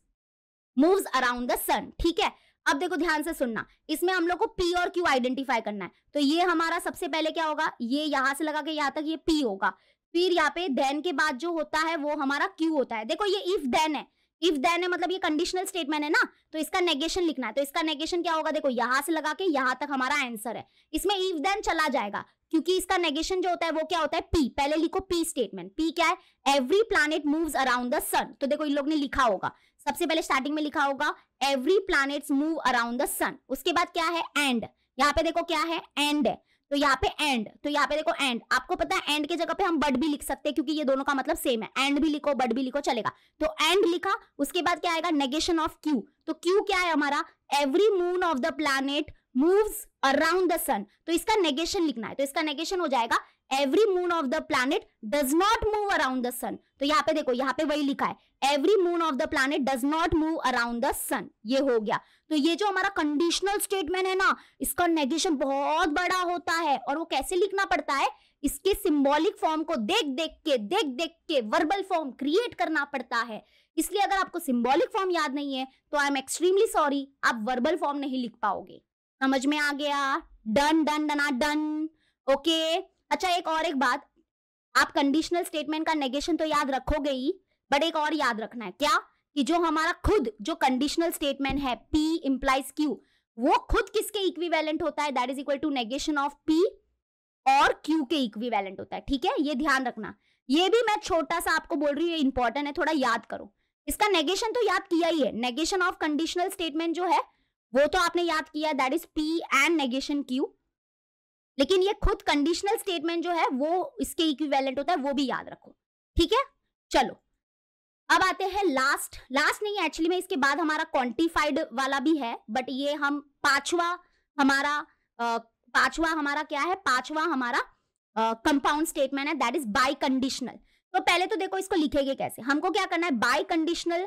moves around the sun, ठीक है। अब देखो ध्यान से सुनना, इसमें हम लोग को P और Q आइडेंटिफाई करना है। तो ये हमारा सबसे पहले क्या होगा, ये यहां से लगा के यहां तक ये P होगा। फिर यहाँ पे then के बाद जो होता है वो हमारा Q होता है। देखो ये if then है, if then है मतलब ये कंडीशनल स्टेटमेंट है ना, तो इसका नेगेशन लिखना है। तो इसका नेगेशन क्या होगा, देखो यहां से लगा के यहां तक हमारा आंसर है। इसमें if then चला जाएगा क्योंकि इसका नेगेशन जो होता है वो क्या होता है, पी। पहले लिखो पी स्टेटमेंट, पी क्या है, every planet moves around the sun. तो देखो इन लोग ने लिखा होगा, सबसे पहले स्टार्टिंग में लिखा होगा every planets move around the sun. उसके बाद क्या है एंड, यहाँ पे देखो क्या है एंड, तो यहाँ पे एंड, तो यहाँ पे देखो एंड। आपको पता है एंड के जगह पे हम बट भी लिख सकते हैं क्योंकि ये दोनों का मतलब सेम है, एंड भी लिखो बट भी लिखो चलेगा। तो एंड लिखा, उसके बाद क्या आएगा नेगेशन ऑफ क्यू। तो क्यू क्या है हमारा, every moon of the planet moves around the sun. तो इसका नेगेशन लिखना है, तो इसका नेगेशन हो जाएगा every moon of the planet does not move around the sun. तो यहाँ पे देखो यहाँ पे वही लिखा है, every moon of the planet does not move around the sun. ये हो गया। तो ये जो हमारा कंडीशनल स्टेटमेंट है ना, इसका नेगेशन बहुत बड़ा होता है। और वो कैसे लिखना पड़ता है, इसके सिंबॉलिक फॉर्म को देख देख के वर्बल फॉर्म क्रिएट करना पड़ता है। इसलिए अगर आपको सिंबॉलिक फॉर्म याद नहीं है तो आई एम एक्सट्रीमली सॉरी, आप वर्बल फॉर्म नहीं लिख पाओगे। समझ में आ गया? Done done डना done, okay. अच्छा एक बात, आप कंडीशनल स्टेटमेंट का नेगेशन तो याद रखोगे ही, बट एक और याद रखना है, क्या कि जो हमारा खुद जो कंडीशनल स्टेटमेंट है P implies Q, वो खुद किसके इक्विवेलेंट होता है, that is equal to negation of P और Q के इक्विवेलेंट होता है, ठीक है। ये ध्यान रखना, ये भी मैं छोटा सा आपको बोल रही हूँ, इंपॉर्टेंट है, थोड़ा याद करो। इसका नेगेशन तो याद किया ही है, नेगेशन ऑफ कंडीशनल स्टेटमेंट जो है वो तो आपने याद किया, that is P and negation Q, लेकिन ये खुद कंडीशनल स्टेटमेंट जो है वो इसके इक्विवेलेंट होता है, वो भी याद रखो, ठीक है। चलो अब आते हैं लास्ट नहीं, एक्चुअली में इसके बाद हमारा क्वांटिफाइड वाला भी है, बट ये हम पांचवा हमारा क्या है, पांचवा हमारा कंपाउंड स्टेटमेंट है, दैट इज बाय कंडीशनल। तो पहले तो देखो इसको लिखेंगे कैसे, हमको क्या करना है, बाय कंडीशनल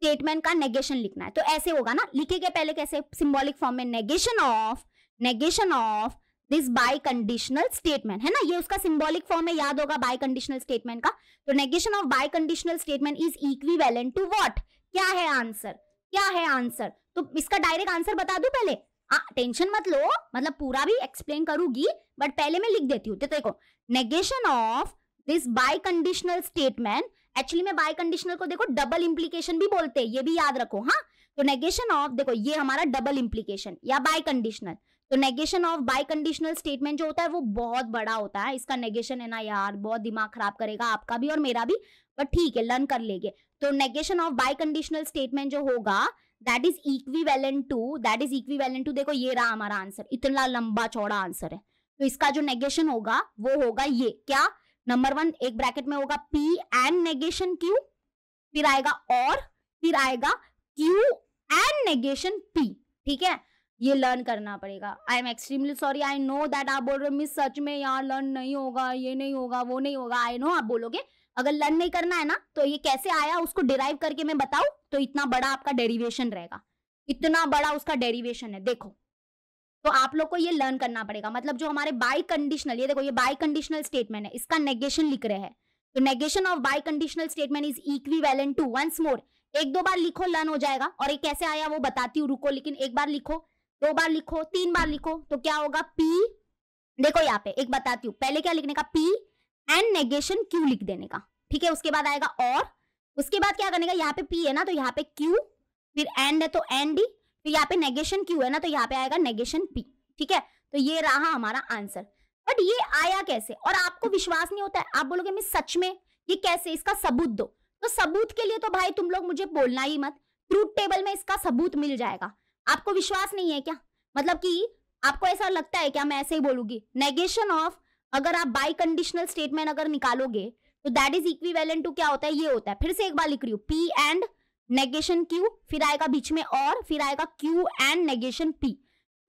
स्टेटमेंट का नेगेशन लिखना है। तो ऐसे होगा ना, लिखेंगे पहले कैसे, सिंबॉलिक फॉर्म में negation of this biconditional statement है ना, ये उसका सिंबॉलिक फॉर्म है, याद होगा बाय कंडीशनल स्टेटमेंट का। तो negation of biconditional statement is equivalent to what, क्या है आंसर, क्या है आंसर। तो इसका डायरेक्ट आंसर बता दूं पहले, टेंशन मत लो, मतलब पूरा भी एक्सप्लेन करूंगी बट पहले मैं लिख देती हूँ। तो देखो negation of this biconditional statement, actually में बाय कंडीशनल को देखो डबल इंप्लीकेशन भी बोलते हैं, ये भी याद रखो हाँ। तो नेगेशन ऑफ, देखो ये हमारा डबल इंप्लीकेशन या बाय कंडीशनल। तो negation of biconditional statement जो होता है वो बहुत बड़ा होता है, इसका नेगेशन है ना यार, बहुत दिमाग खराब करेगा आपका भी और मेरा भी, बट ठीक है लर्न कर लेंगे। तो negation of biconditional statement जो होगा दैट इज इक्विवेलेंट टू देखो ये रहा हमारा आंसर, इतना लंबा चौड़ा आंसर है। तो इसका जो नेगेशन होगा वो होगा ये, क्या, नंबर वन एक ब्रैकेट में होगा P एंड नेगेशन Q, फिर आएगा और, फिर आएगा Q एंड नेगेशन P, ठीक है। ये लर्न करना पड़ेगा, I am extremely sorry, I know that आप बोल रहे हो मिस सच में यार लर्न नहीं होगा, ये नहीं होगा, वो नहीं होगा, आई नो आप बोलोगे। अगर लर्न नहीं करना है ना तो ये कैसे आया उसको डिराइव करके मैं बताऊं, तो इतना बड़ा आपका डेरिवेशन रहेगा, इतना बड़ा उसका डेरिवेशन है देखो। तो आप लोग को ये लर्न करना पड़ेगा, मतलब जो हमारे बाय कंडीशनल, ये देखो ये बाय कंडीशनल स्टेटमेंट है, इसका नेगेशन लिख रहे हैं। तो negation of biconditional statement is equivalent to, once more एक दो बार लिखो लर्न हो जाएगा। और ये कैसे आया वो बताती हूँ रुको, लेकिन एक बार लिखो, दो बार लिखो, तीन बार लिखो। तो क्या होगा P, देखो यहाँ पे एक बताती हूँ, पहले क्या लिखने का P एंड नेगेशन Q लिख देने का, ठीक है। उसके बाद आएगा और, उसके बाद क्या करने का, यहाँ पे P है ना तो यहाँ पे Q, फिर एंड है तो एंड, फिर यहाँ पे नेगेशन Q है ना तो यहाँ पे आएगा नेगेशन P। ठीक है, तो ये रहा हमारा आंसर। बट ये आया कैसे, और आपको विश्वास नहीं होता है, आप बोलोगे मैं सच में ये कैसे, इसका सबूत दो। तो सबूत के लिए तो भाई तुम लोग मुझे बोलना ही मत, ट्रूथ टेबल में इसका सबूत मिल जाएगा। आपको विश्वास नहीं है क्या, मतलब कि आपको ऐसा लगता है क्या मैं ऐसे ही बोलूंगी? नेगेशन ऑफ, अगर आप बाई कंडीशनल स्टेटमेंट अगर निकालोगे तो दैट इज इक्विवेलेंट टू क्या होता है, ये होता है। फिर से एक बार लिख रही हूँ, P एंड नेगेशन Q, फिर आएगा बीच में और, फिर आएगा Q एंड नेगेशन P।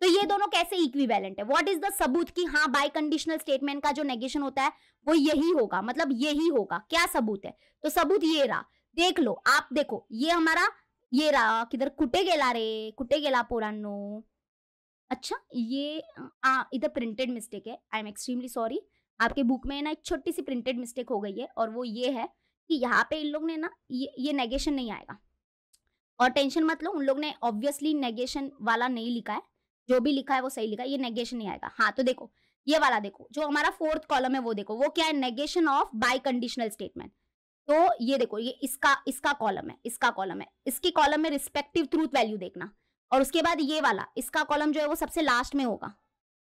तो ये दोनों कैसे इक्विवेलेंट है, व्हाट इज द सबूत कि हाँ बाई कंडीशनल स्टेटमेंट का जो नेगेशन होता है वो यही होगा, मतलब यही होगा, क्या सबूत है? तो सबूत ये रहा, देख लो आप, देखो ये हमारा ये रहा, किधर कुटे गेला रे, कुटे गेला पोरांनो। अच्छा ये इधर प्रिंटेड मिस्टेक है, आई एम एक्सट्रीमली सॉरी, आपके बुक में ना एक छोटी सी प्रिंटेड मिस्टेक हो गई है, और वो ये है कि यहाँ पे इन लोग ने ना ये नेगेशन नहीं आएगा, और टेंशन मत लो, उन लोग ने ऑब्वियसली नेगेशन वाला नहीं लिखा है, जो भी लिखा है वो सही लिखा है, ये नेगेशन नहीं आएगा। हाँ तो देखो ये वाला, देखो जो हमारा फोर्थ कॉलम है वो देखो, वो क्या है, negation of biconditional statement. तो ये देखो ये इसका कॉलम है, इसका कॉलम है, इसके कॉलम में रिस्पेक्टिव ट्रूथ वैल्यू देखना, और उसके बाद ये वाला इसका कॉलम जो है वो सबसे लास्ट में होगा।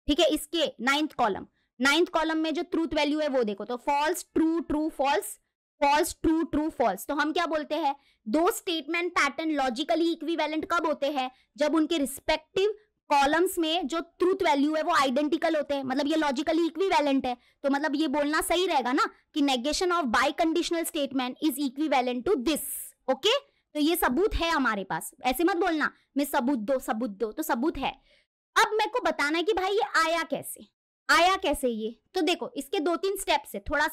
ठीक है, इसके नाइन्थ कॉलम में जो ट्रूथ वैल्यू है वो देखो, तो false, true, true, false, false, true, true, false. तो हम क्या बोलते हैं, दो स्टेटमेंट पैटर्न लॉजिकली इक्विवेलेंट कब होते हैं, जब उनके रिस्पेक्टिव कॉलम्स में जो ट्रूथ वैल्यू है वो आइडेंटिकल होते हैं, मतलब ये लॉजिकली इक्विवेलेंट है। तो मतलब ये बोलना सही रहेगा ना कि negation of biconditional statement is equivalent to this. Okay, तो ये सबूत है हमारे पास, ऐसे मत बोलना मैं सबूत दो सबूत दो, तो सबूत है। अब मेरे को बताना है कि भाई ये आया कैसे ये। तो देखो इसके दो तीन स्टेप्स है, थोड़ा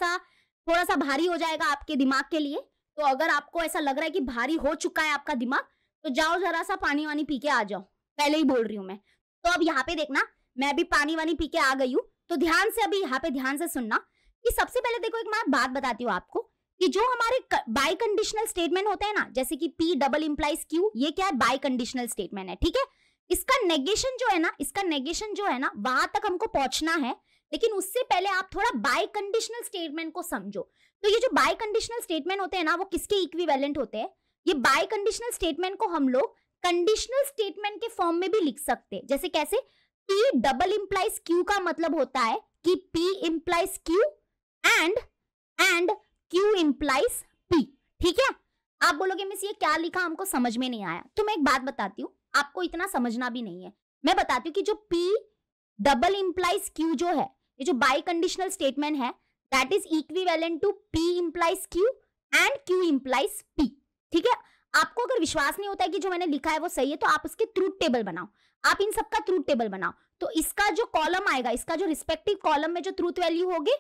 सा भारी हो जाएगा आपके दिमाग के लिए, तो अगर आपको ऐसा लग रहा है कि भारी हो चुका है आपका दिमाग तो जाओ जरा सा पानी वानी पी के आ जाओ, पहले ही बोल रही हूँ मैं। तो अब यहाँ पे देखना, मैं अभी पानी वानी पी के आ गई हूँ, तो ध्यान से अभी यहाँ पे ध्यान से सुनना। ये सबसे पहले देखो एक मैं बात बताती हूँ आपको कि जो हमारे बाई कंडीशनल स्टेटमेंट होते हैं ना, जैसे कि P डबल इंप्लाइज Q, ये क्या है, बाई कंडीशनल स्टेटमेंट है। ठीक है, इसका नेगेशन जो है ना वहां तक हमको पहुंचना है, लेकिन उससे पहले आप थोड़ा बाई कंडीशनल स्टेटमेंट को समझो। तो ये जो बाई कंडीशनल स्टेटमेंट होते हैं ना वो किसके इक्विवेलेंट होते हैं, ये बाई कंडीशनल स्टेटमेंट को हम लोग कंडीशनल स्टेटमेंट के फॉर्म में भी लिख सकते हैं। जैसे कैसे, P डबल इंप्लाइज Q का मतलब होता है कि P implies Q and Q implies P। ठीक है, आप बोलोगे मिस ये क्या लिखा, हमको समझ में नहीं आया। तो मैं एक बात बताती हूँ, आपको इतना समझना भी नहीं है, मैं बताती हूँ कि जो P डबल implies Q जो है, ये जो बाई कंडीशनल स्टेटमेंट है that is equivalent to P implies Q and Q implies P। ठीक है, आपको अगर विश्वास नहीं होता है कि जो मैंने लिखा है वो सही है तो आप उसके ट्रूथ टेबल बनाओ, आप इन सबका ट्रूथ टेबल बनाओ। तो इसका जो कॉलम आएगा, इसका जो रिस्पेक्टिव कॉलम में जो ट्रूथ वैल्यू होगी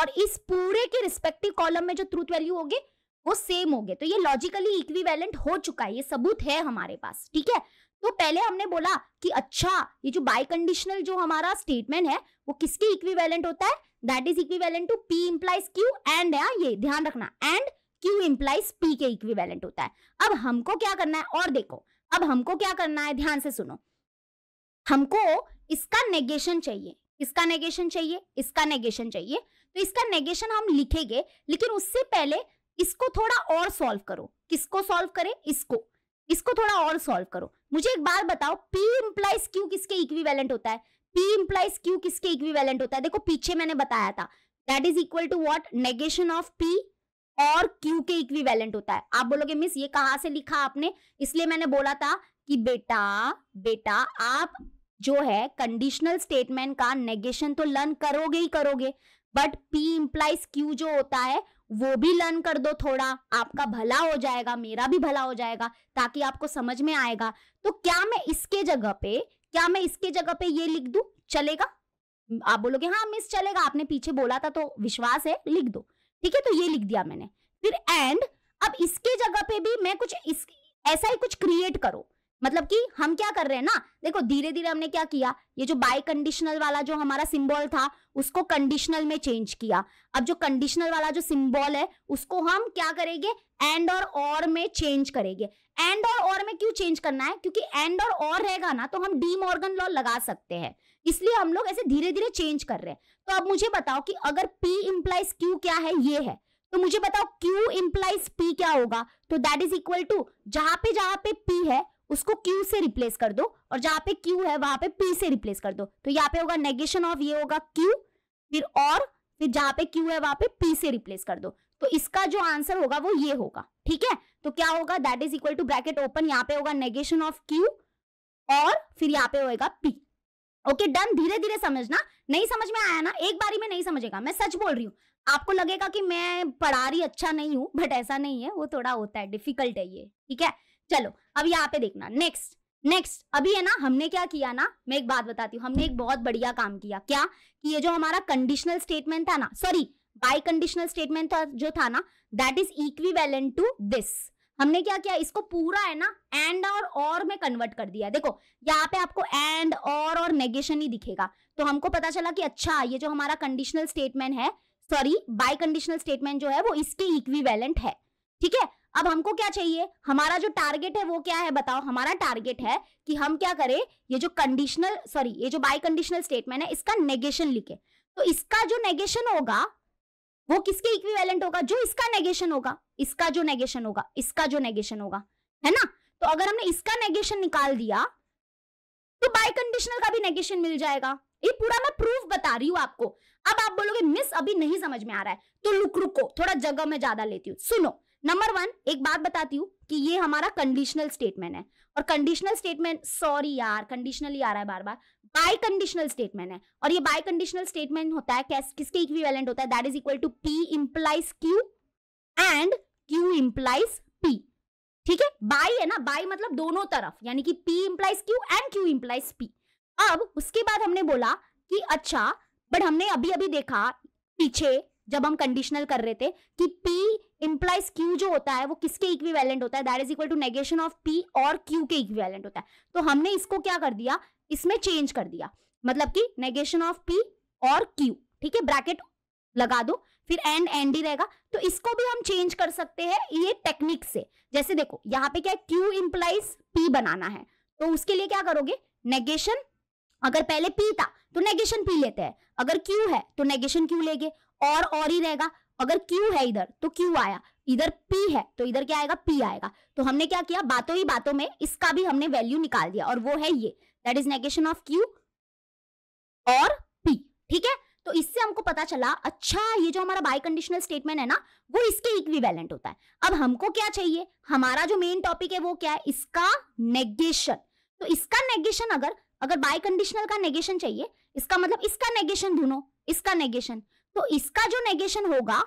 और इस पूरे के रिस्पेक्टिव कॉलम में जो ट्रूथ वैल्यू होगी वो सेम होगी, तो ये लॉजिकली इक्विवेलेंट हो चुका है, ये सबूत है हमारे पास। ठीक है, तो पहले हमने बोला कि अच्छा ये जो बाई कंडीशनल जो हमारा स्टेटमेंट है वो किसके इक्विवेलेंट होता है, that is equivalent to P implies Q and, ये ध्यान रखना, एंड Q इंप्लाइज P के इक्विवेलेंट होता है। अब हमको क्या करना है, और देखो अब हमको क्या करना है, ध्यान से सुनो, हमको इसका नेगेशन चाहिए, इसका नेगेशन चाहिए, इसका नेगेशन चाहिए, तो इसका नेगेशन हम लिखेंगे। लेकिन उससे पहले इसको थोड़ा और सॉल्व करो, किसको सॉल्व करें, इसको थोड़ा और सॉल्व करो। मुझे एक बार बताओ, P implies Q किसके इक्विवेलेंट होता है, P implies Q किसके इक्विवेलेंट होता है? देखो पीछे मैंने बताया था that is equal to what, negation of P और Q के इक्विवेलेंट होता है। आप बोलोगे मिस ये कहाँ से लिखा आपने, इसलिए मैंने बोला था कि बेटा आप जो है कंडीशनल स्टेटमेंट का नेगेशन तो लर्न करोगे ही करोगे, बट P implies Q जो होता है वो भी लर्न कर दो, थोड़ा आपका भला हो जाएगा, मेरा भी भला हो जाएगा, ताकि आपको समझ में आएगा। तो क्या मैं इसके जगह पे ये लिख दूं, चलेगा? आप बोलोगे हाँ मिस चलेगा, आपने पीछे बोला था तो विश्वास है, लिख दो। ठीक है, तो ये लिख दिया मैंने, फिर एंड। अब इसके जगह पे भी मैं कुछ ऐसा ही कुछ क्रिएट करो, मतलब कि हम क्या कर रहे हैं ना, देखो धीरे धीरे हमने क्या किया, ये जो बाई कंडीशनल वाला जो हमारा सिंबल था उसको कंडीशनल में चेंज किया। अब जो कंडीशनल वाला जो सिंबल है उसको हम क्या करेंगे, एंड और में चेंज करेंगे। एंड और में क्यों चेंज करना है, क्योंकि एंड और रहेगा ना तो हम डी मॉर्गन लॉ लगा सकते हैं, इसलिए हम लोग ऐसे धीरे धीरे चेंज कर रहे हैं। तो अब मुझे बताओ कि अगर P इंप्लाइज Q क्या है, ये है, तो मुझे बताओ Q implies P क्या होगा, तो दैट इज इक्वल टू जहां पे P है उसको Q से रिप्लेस कर दो और जहां पे Q है वहां पे P से रिप्लेस कर दो। तो यहाँ पे होगा नेगेशन ऑफ, ये होगा Q, फिर और फिर जहां पे Q है वहां पे P से रिप्लेस कर दो। तो इसका जो आंसर होगा वो ये होगा, ठीक है। तो क्या होगा, that is equal to bracket open, यहाँ पे होगा नेगेशन ऑफ Q और फिर यहाँ पे होएगा P। Okay done. धीरे धीरे समझना, नहीं समझ में आया ना एक बारी में नहीं समझेगा, मैं सच बोल रही हूँ। आपको लगेगा कि मैं पढ़ा रही अच्छा नहीं हूँ, बट ऐसा नहीं है, वो थोड़ा होता है, डिफिकल्ट है ये, ठीक है। चलो अब यहाँ पे देखना नेक्स्ट अभी है ना, हमने क्या किया ना, मैं एक बात बताती हूँ, हमने एक बहुत बढ़िया काम किया क्या कि ये जो हमारा कंडीशनल स्टेटमेंट था ना, सॉरी बाई कंडीशनल स्टेटमेंट जो था ना, that is equivalent to this. हमने क्या किया, इसको पूरा है ना एंड और में कन्वर्ट कर दिया। देखो यहाँ पे आपको एंड और नेगेशन ही दिखेगा, तो हमको पता चला कि अच्छा ये जो हमारा कंडीशनल स्टेटमेंट है, सॉरी बाय कंडीशनल स्टेटमेंट जो है वो इसके इक्विवेलेंट है, ठीक है। अब हमको क्या चाहिए, हमारा जो टारगेट है वो क्या है बताओ, हमारा टारगेट है कि हम क्या करें, ये जो कंडीशनल सॉरी ये जो बाय कंडीशनल स्टेटमेंट है इसका नेगेशन लिखे। तो इसका जो नेगेशन होगा वो किसके इक्विवेलेंट होगा, जो इसका नेगेशन होगा, इसका जो नेगेशन होगा, इसका जो नेगेशन होगा, है ना। तो अगर हमने इसका नेगेशन निकाल दिया तो बाय कंडीशनल का भी नेगेशन मिल जाएगा। ये पूरा मैं प्रूफ बता रही हूँ आपको। अब आप बोलोगे मिस अभी नहीं समझ में आ रहा है, तो रुको थोड़ा जगह मैं ज्यादा लेती हूँ। सुनो नंबर वन, एक बात बताती हूँ कि ये हमारा कंडीशनल स्टेटमेंट है और कंडीशनल स्टेटमेंट सॉरी यार कंडीशनल ही आ रहा है बार बार, बाय कंडीशनल स्टेटमेंट है। और ये बाय कंडीशनल स्टेटमेंट होता है किसके इक्विवेलेंट होता है, that is equal to P implies Q and Q implies P, ठीक है। बाय है ना, बाय मतलब दोनों तरफ, यानी कि P implies Q and Q implies P. अब उसके बाद हमने बोला कि अच्छा, बट हमने अभी देखा पीछे जब हम कंडीशनल कर रहे थे कि P implies Q जो होता है वो किसके इक्विवेलेंट होता है, that is equal to negation of P और Q के इक्विवेलेंट होता है। तो हमने इसको क्या कर दिया, इसमें चेंज कर दिया, मतलब कि negation of P और Q, ठीक है। ब्रैकेट लगा दो, फिर एंड एंड ही रहेगा। तो इसको भी हम चेंज कर सकते हैं ये टेक्निक से। जैसे देखो यहाँ पे क्या है, Q implies P बनाना है, तो उसके लिए क्या करोगे, नेगेशन, अगर पहले P था तो नेगेशन P लेते हैं, अगर Q है तो नेगेशन Q लेंगे और ही रहेगा। अगर Q है इधर तो Q आया, इधर P है तो इधर क्या आएगा, P आएगा। तो हमने क्या किया, बातों ही बातों में इसका भी हमने वैल्यू निकाल दिया और वो है ये, that is negation of Q और P, ठीक है। तो इससे हमको पता चला अच्छा ये जो हमारा बाय कंडीशनल स्टेटमेंट है ना वो इसके इक्विवेलेंट होता है। अब हमको क्या चाहिए, हमारा जो मेन टॉपिक है वो क्या है, इसका नेगेशन। तो इसका नेगेशन अगर बाय कंडीशनल का नेगेशन चाहिए, इसका मतलब इसका नेगेशन ढूंढो, इसका नेगेशन। तो इसका जो नेगेशन होगा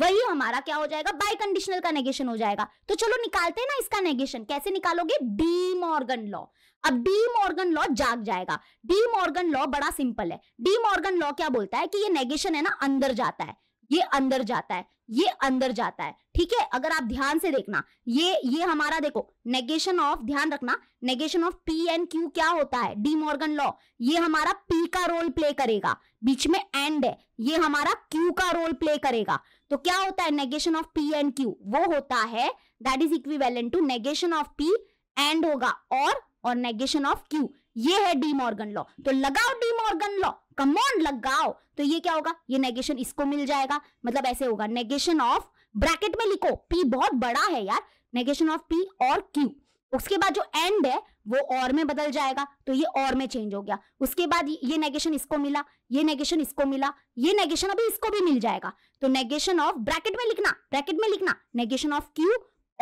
वही हमारा क्या हो जाएगा, बाय कंडीशनल का नेगेशन हो जाएगा। तो चलो निकालते हैं ना इसका नेगेशन। कैसे निकालोगे, डी मॉर्गन लॉ। अब डी मॉर्गन लॉ जाग जाएगा। डी मॉर्गन लॉ बड़ा सिंपल है। डी मॉर्गन लॉ क्या बोलता है कि ये नेगेशन है ना अंदर जाता है, ये अंदर जाता है, ये अंदर जाता है, ठीक है। अगर आप ध्यान से देखना ये हमारा देखो नेगेशन ऑफ, ध्यान रखना negation of P and Q क्या होता है, डी मॉर्गन लॉ, ये हमारा पी का रोल प्ले करेगा, बीच में एंड है, ये हमारा क्यू का रोल प्ले करेगा। तो क्या होता है negation of P and Q, वो होता है that is equivalent to negation of P and होगा और नेगेशन ऑफ क्यू। ये है डी मॉर्गन लॉ। तो लगाओ डी मॉर्गन law, come on लगाओ। तो ये क्या होगा, ये नेगेशन इसको मिल जाएगा, मतलब ऐसे होगा नेगेशन ऑफ, ब्रैकेट में लिखो पी बहुत बड़ा है यार, नेगेशन ऑफ पी और क्यू। उसके बाद जो एंड है वो और में बदल जाएगा, तो ये और में चेंज हो गया। उसके बाद ये नेगेशन इसको मिला, ये नेगेशन इसको मिला, ये नेगेशन अभी इसको भी मिल जाएगा। तो नेगेशन ऑफ, ब्रैकेट में लिखना नेगेशन ऑफ क्यू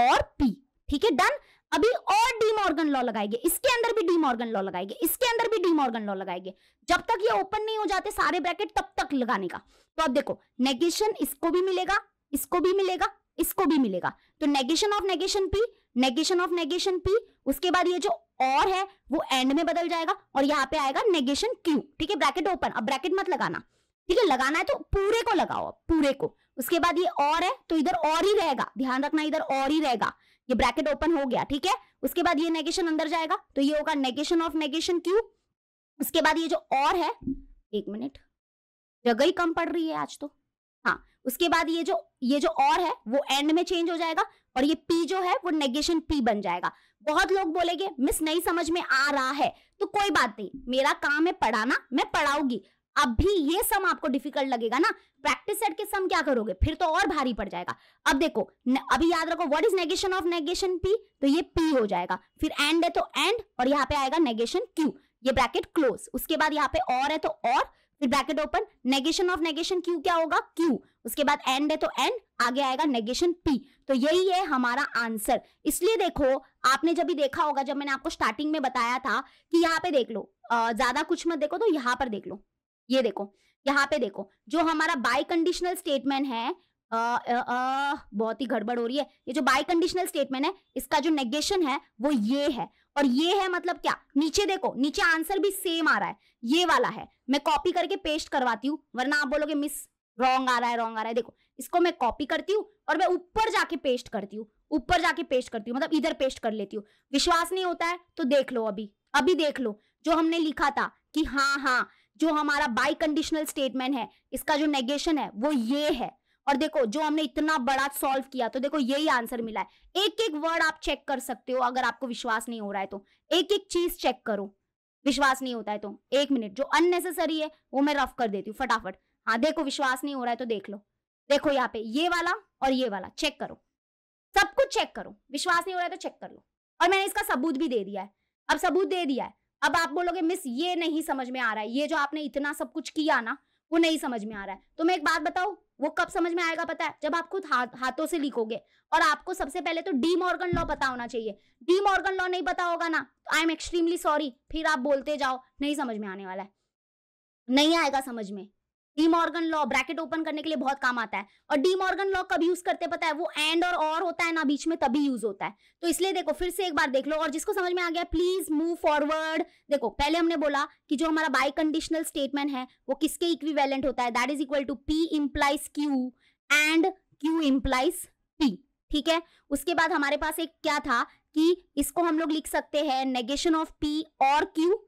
और पी, ठीक है डन। अभी और डी मॉर्गन लॉ लगाएंगे, इसके अंदर भी डी मॉर्गन लॉ लगाएंगे, इसके अंदर भी डी मॉर्गन लॉ लगाएंगे, जब तक ये ओपन नहीं हो जाते सारे ब्रैकेट तब तक लगाने का। तो अब देखो नेगेशन इसको भी मिलेगा, इसको भी मिलेगा, इसको भी मिलेगा। तो negation of negation P, negation of negation P, उसके बाद ये जो और है वो एंड में बदल जाएगा और यहाँ पे आएगा नेगेशन क्यू, ठीक है। ब्रैकेट ओपन, अब ब्रैकेट मत लगाना, ठीक है, लगाना है तो पूरे को लगाओ, पूरे को। उसके बाद ये और है तो इधर और ही रहेगा, ध्यान रखना इधर और ही रहेगा। ये ब्रैकेट ओपन हो गया, ठीक है। उसके बाद ये नेगेशन अंदर जाएगा, तो ये होगा नेगेशन ऑफ नेगेशन क्यू। उसके बाद ये जो और है, एक मिनट जगह ही कम पड़ रही है आज तो, हाँ। उसके बाद ये जो और है वो एंड में चेंज हो जाएगा और ये पी जो है वो नेगेशन पी बन जाएगा। बहुत लोग बोलेंगे मिस नहीं समझ में आ रहा है, तो कोई बात नहीं, मेरा काम है पढ़ाना, मैं पढ़ाऊंगी। अब भी ये सम आपको डिफिकल्ट लगेगा ना, प्रैक्टिस सेट के सम क्या करोगे, फिर तो और भारी पड़ जाएगा। अब देखो अभी याद रखो what is negation of negation P, तो ये पी हो जाएगा, फिर एंड है तो एंड, और यहाँ पे आएगा नेगेशन क्यू, ये ब्रैकेट क्लोज, उसके बाद यहाँ पे और है तो और, फिर bracket open, negation of negation Q क्या होगा, क्यू, उसके बाद एंड है तो एंड, आगे आएगा नेगेशन पी। तो यही है हमारा आंसर। इसलिए देखो आपने जब भी देखा होगा, जब मैंने आपको स्टार्टिंग में बताया था कि यहाँ पे देख लो, ज्यादा कुछ मत देखो, तो यहाँ पर देख लो, ये देखो यहाँ पे देखो, जो हमारा बाई कंडीशनल स्टेटमेंट है, बहुत ही गड़बड़ हो रही है, ये जो बाई कंडीशनल स्टेटमेंट है इसका जो नेगेशन है वो ये है, और ये है मतलब क्या, नीचे देखो, नीचे आंसर भी सेम आ रहा है, ये वाला है। मैं कॉपी करके पेस्ट करवाती हूँ, वरना आप बोलोगे मिस रॉन्ग आ रहा है, रॉन्ग आ रहा है। देखो इसको मैं कॉपी करती हूँ और मैं ऊपर जाके पेस्ट करती हूँ, ऊपर जाके पेस्ट करती हूँ, मतलब इधर पेस्ट कर लेती हूँ। विश्वास नहीं होता है तो देख लो, अभी अभी देख लो जो हमने लिखा था कि हाँ, जो हमारा बाई कंडीशनल स्टेटमेंट है इसका जो नेगेशन है वो ये है, और देखो जो हमने इतना बड़ा सॉल्व किया तो देखो यही आंसर मिला है। एक एक वर्ड आप चेक कर सकते हो, अगर आपको विश्वास नहीं हो रहा है तो एक एक चीज चेक करो, विश्वास नहीं होता है तो। एक मिनट, जो अननेसेसरी है वो मैं रफ कर देती हूँ फटाफट। हाँ देखो, विश्वास नहीं हो रहा है तो देख लो, देखो यहाँ पे ये वाला और ये वाला चेक करो, सब कुछ चेक करो, विश्वास नहीं हो रहा है तो चेक कर लो। और मैंने इसका सबूत भी दे दिया है, अब सबूत दे दिया है। अब आप बोलोगे मिस ये नहीं समझ में आ रहा है, ये जो आपने इतना सब कुछ किया ना वो नहीं समझ में आ रहा है, तो मैं एक बात बताऊं, वो कब समझ में आएगा पता है, जब आप खुद हाथों से लिखोगे। और आपको सबसे पहले तो डी मॉर्गन लॉ पता होना चाहिए, डी मॉर्गन लॉ नहीं पता होगा ना, आई एम एक्सट्रीमली सॉरी, फिर आप बोलते जाओ, नहीं समझ में आने वाला है, नहीं आएगा समझ में। डी मॉर्गन law bracket open करने के लिए बहुत काम आता है, और डी मॉर्गन लॉ कब यूज करते पता है, वो एंड और होता है ना बीच में, तभी यूज होता है। तो इसलिए देखो फिर से एक बार देख लो, और जिसको समझ में आ गया प्लीज मूव फॉरवर्ड। देखो पहले हमने बोला कि जो हमारा बाई कंडीशनल स्टेटमेंट है वो किसके इक्विवेलेंट होता है, that is equal to P implies Q and Q implies P, ठीक है। उसके बाद हमारे पास एक क्या था कि इसको हम लोग लिख सकते हैं नेगेशन ऑफ पी और क्यू,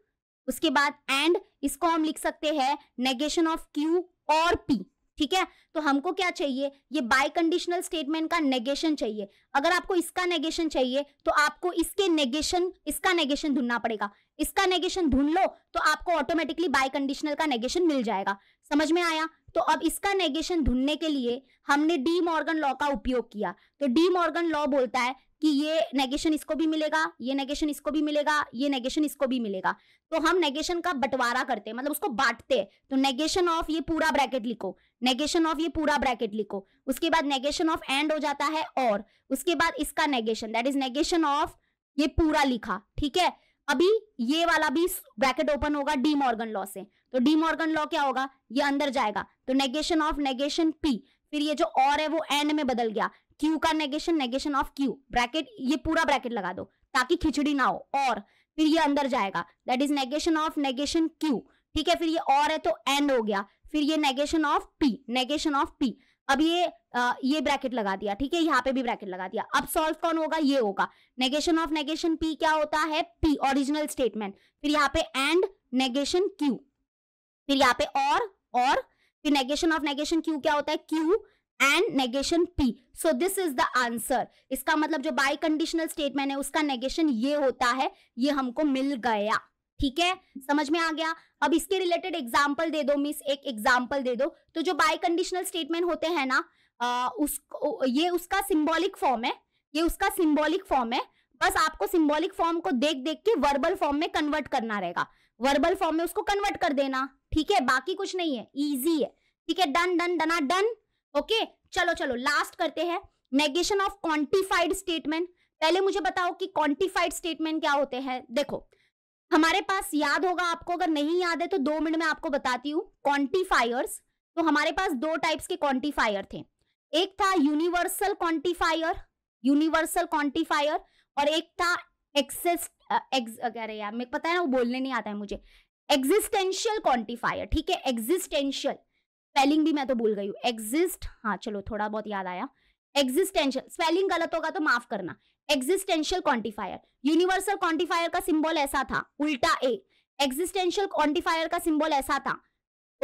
उसके बाद एंड इसको हम लिख सकते हैं नेगेशन ऑफ क्यू और पी, ठीक है। तो हमको क्या चाहिए, ये बाई कंडीशनल स्टेटमेंट का नेगेशन चाहिए। अगर आपको इसका नेगेशन चाहिए तो आपको इसके नेगेशन, इसका नेगेशन ढूंढना पड़ेगा, इसका नेगेशन ढूंढ लो तो आपको ऑटोमेटिकली बाई कंडीशनल का नेगेशन मिल जाएगा। समझ में आया? तो अब इसका नेगेशन ढूंढने के लिए हमने डी मॉर्गन लॉ का उपयोग किया। तो डी मॉर्गन लॉ बोलता है कि ये नेगेशन इसको भी मिलेगा, ये नेगेशन इसको भी मिलेगा, ये नेगेशन इसको भी मिलेगा, तो हम नेगेशन का बंटवारा करते हैं, मतलब उसको बांटते हैं। तो नेगेशन ऑफ ये पूरा ब्रैकेट लिखो, नेगेशन ऑफ ये पूरा ब्रैकेट लिखो, उसके बाद नेगेशन ऑफ एंड हो जाता है, और उसके बाद इसका negation that is negation of ये पूरा लिखा, ठीक है। अभी ये वाला भी ब्रैकेट ओपन होगा डी मॉर्गन लॉ से, तो डी मॉर्गन लॉ क्या होगा, ये अंदर जाएगा, तो नेगेशन ऑफ नेगेशन पी, फिर ये जो और है वो एंड में बदल गया, क्यू का negation negation of Q, bracket ये पूरा ब्रैकेट लगा दो ताकि खिचड़ी ना हो, और फिर ये अंदर जाएगा that is negation of negation Q, ठीक है। फिर ये और है तो एंड हो गया, फिर ये negation of P, negation of P, अब ये ब्रैकेट लगा दिया, ठीक है, यहाँ पे भी ब्रैकेट लगा दिया। अब सॉल्व कौन होगा, ये होगा नेगेशन ऑफ नेगेशन पी, क्या होता है पी ओरिजिनल स्टेटमेंट, फिर यहाँ पे एंड नेगेशन क्यू, फिर यहाँ पे और फिर नेगेशन ऑफ नेगेशन क्यू क्या होता है Q and negation P. So this is the answer. इसका मतलब जो बाई कंडीशनल स्टेटमेंट है उसका नेगेशन ये होता है, ये हमको मिल गया, ठीक है, समझ में आ गया। अब इसके रिलेटेड एग्जाम्पल दे दो मिस, एक एग्जाम्पल दे दो। तो जो बाई कंडीशनल स्टेटमेंट होते हैं ना ये उसका सिंबॉलिक फॉर्म है, ये उसका सिंबॉलिक फॉर्म है, बस आपको सिंबॉलिक फॉर्म को देख के वर्बल फॉर्म में कन्वर्ट करना रहेगा, वर्बल फॉर्म में उसको कन्वर्ट कर देना, ठीक है, बाकी कुछ नहीं है, इजी है, ठीक है। डन डन डना डन, ओके चलो लास्ट करते हैं नेगेशन ऑफ क्वांटिफाइड स्टेटमेंट। पहले मुझे बताओ कि क्वांटिफाइड स्टेटमेंट क्या होते हैं। देखो हमारे पास याद होगा आपको, अगर नहीं याद है तो 2 मिनट में आपको बताती हूँ। क्वांटिफायर्स, तो हमारे पास 2 टाइप्स के क्वांटिफायर थे, एक था यूनिवर्सल क्वांटिफायर और एक था मेरे पता है ना वो बोलने नहीं आता है मुझे, एग्जिस्टेंशियल क्वांटिफायर, ठीक है, एग्जिस्टेंशियल, स्पेलिंग भी मैं तो भूल गई हूँ, एग्जिस्ट, हाँ चलो थोड़ा बहुत याद आया, एग्जिस्टेंशियल, स्पेलिंग गलत होगा तो माफ करना, एग्जिस्टेंशियल क्वांटिफायर। यूनिवर्सल क्वांटिफायर का सिंबल ऐसा था, उल्टा ए, एग्जिस्टेंशियल क्वांटिफायर का सिंबल ऐसा था,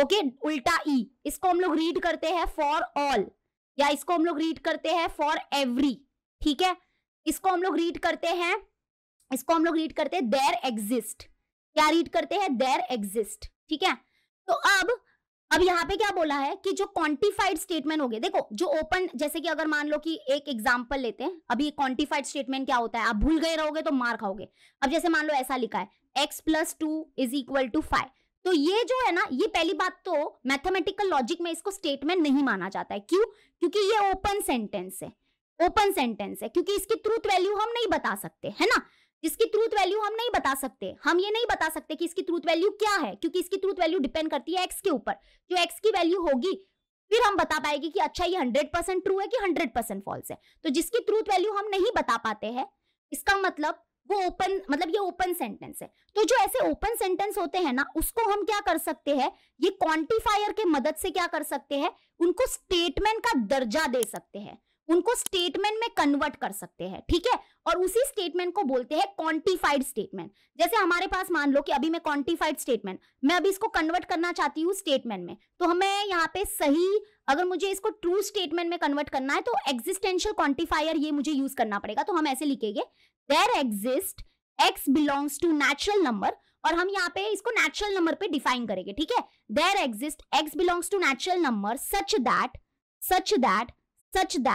ओके, उल्टा ई। इसको हम लोग रीड करते हैं फॉर ऑल, या इसको हम लोग रीड करते हैं फॉर एवरी, ठीक है, इसको हम लोग रीड करते हैं देयर एग्जिस्ट, क्या रीड करते हैं देयर एग्जिस्ट, ठीक है। तो अब यहाँ पे क्या बोला है कि जो क्वांटिफाइड स्टेटमेंट हो गए, देखो जो ओपन, जैसे कि अगर मान लो कि एक एग्जांपल लेते हैं, अभी क्वांटिफाइड स्टेटमेंट क्या होता है, आप भूल गए रहोगे तो मार खाओगे। अब जैसे मान लो ऐसा लिखा है x + 2 = 5, तो ये जो है ना, ये पहली बात तो मैथमेटिकल लॉजिक में इसको स्टेटमेंट नहीं माना जाता है। क्यों? क्योंकि ये ओपन सेंटेंस है, ओपन सेंटेंस है, क्योंकि इसकी ट्रूथ वैल्यू हम नहीं बता सकते, है ना, इसकी ट्रूथ वैल्यू हम नहीं बता सकते। हम ये नहीं बता सकते कि इसकी ट्रूथ वैल्यू क्या है, क्योंकि इसकी ट्रूथ वैल्यू डिपेंड करती है एक्स के ऊपर। जो एक्स की वैल्यू होगी फिर हम बता पाएंगे कि अच्छा ये 100% ट्रू है कि 100% फॉल्स है। तो जिसकी ट्रूथ वैल्यू हम नहीं बता पाते हैं, इसका मतलब वो ओपन, मतलब ये ओपन सेंटेंस है। तो जो ऐसे ओपन सेंटेंस होते हैं ना, उसको हम क्या कर सकते हैं, ये क्वांटिफायर के मदद से क्या कर सकते हैं, उनको स्टेटमेंट का दर्जा दे सकते हैं, उनको स्टेटमेंट में कन्वर्ट कर सकते हैं, ठीक है। और उसी स्टेटमेंट को बोलते हैं क्वांटिफाइड स्टेटमेंट। जैसे हमारे पास मान लो कि अभी मैं क्वांटिफाइड स्टेटमेंट, मैं अभी इसको कन्वर्ट करना चाहती हूँ स्टेटमेंट में, तो हमें यहाँ पे सही, अगर मुझे इसको ट्रू स्टेटमेंट में कन्वर्ट करना है तो एग्जिस्टेंशियल क्वांटिफायर ये मुझे यूज करना पड़ेगा। तो हम ऐसे लिखेंगे there exist x belongs to natural number, और हम यहाँ पे इसको नेचुरल नंबर पे डिफाइन करेंगे, ठीक है। There exist x belongs to natural number such that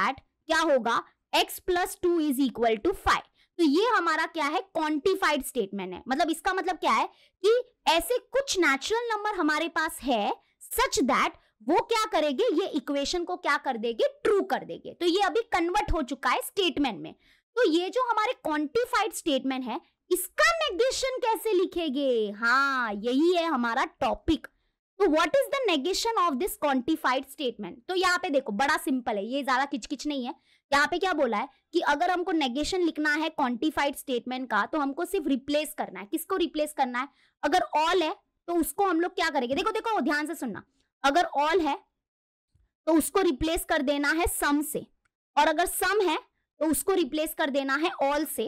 क्या होगा, x + 2 = 5। तो ये हमारा क्या है, क्वांटिफाइड स्टेटमेंट है। मतलब इसका मतलब क्या है कि ऐसे कुछ नेचुरल नंबर हमारे पास है सच दैट वो क्या करेंगे, ये इक्वेशन को क्या कर देंगे, ट्रू कर देंगे। तो ये अभी कन्वर्ट हो चुका है स्टेटमेंट में। तो ये जो हमारे क्वांटिफाइड स्टेटमेंट है, इसका नेगेशन कैसे लिखेंगे, हाँ यही है हमारा टॉपिक। तो what is the negation of this quantified statement. तो यहाँ पे देखो बड़ा सिंपल है, ये ज्यादा किचकिच नहीं है। यहाँ पे क्या बोला है कि अगर हमको नेगेशन लिखना है क्वांटिफाइड स्टेटमेंट का, तो हमको सिर्फ रिप्लेस करना है। किसको रिप्लेस करना है, अगर ऑल है तो उसको हम लोग क्या करेंगे, देखो देखो ध्यान से सुनना, अगर ऑल है तो उसको रिप्लेस कर देना है सम से, और अगर सम है तो उसको रिप्लेस कर देना है ऑल से,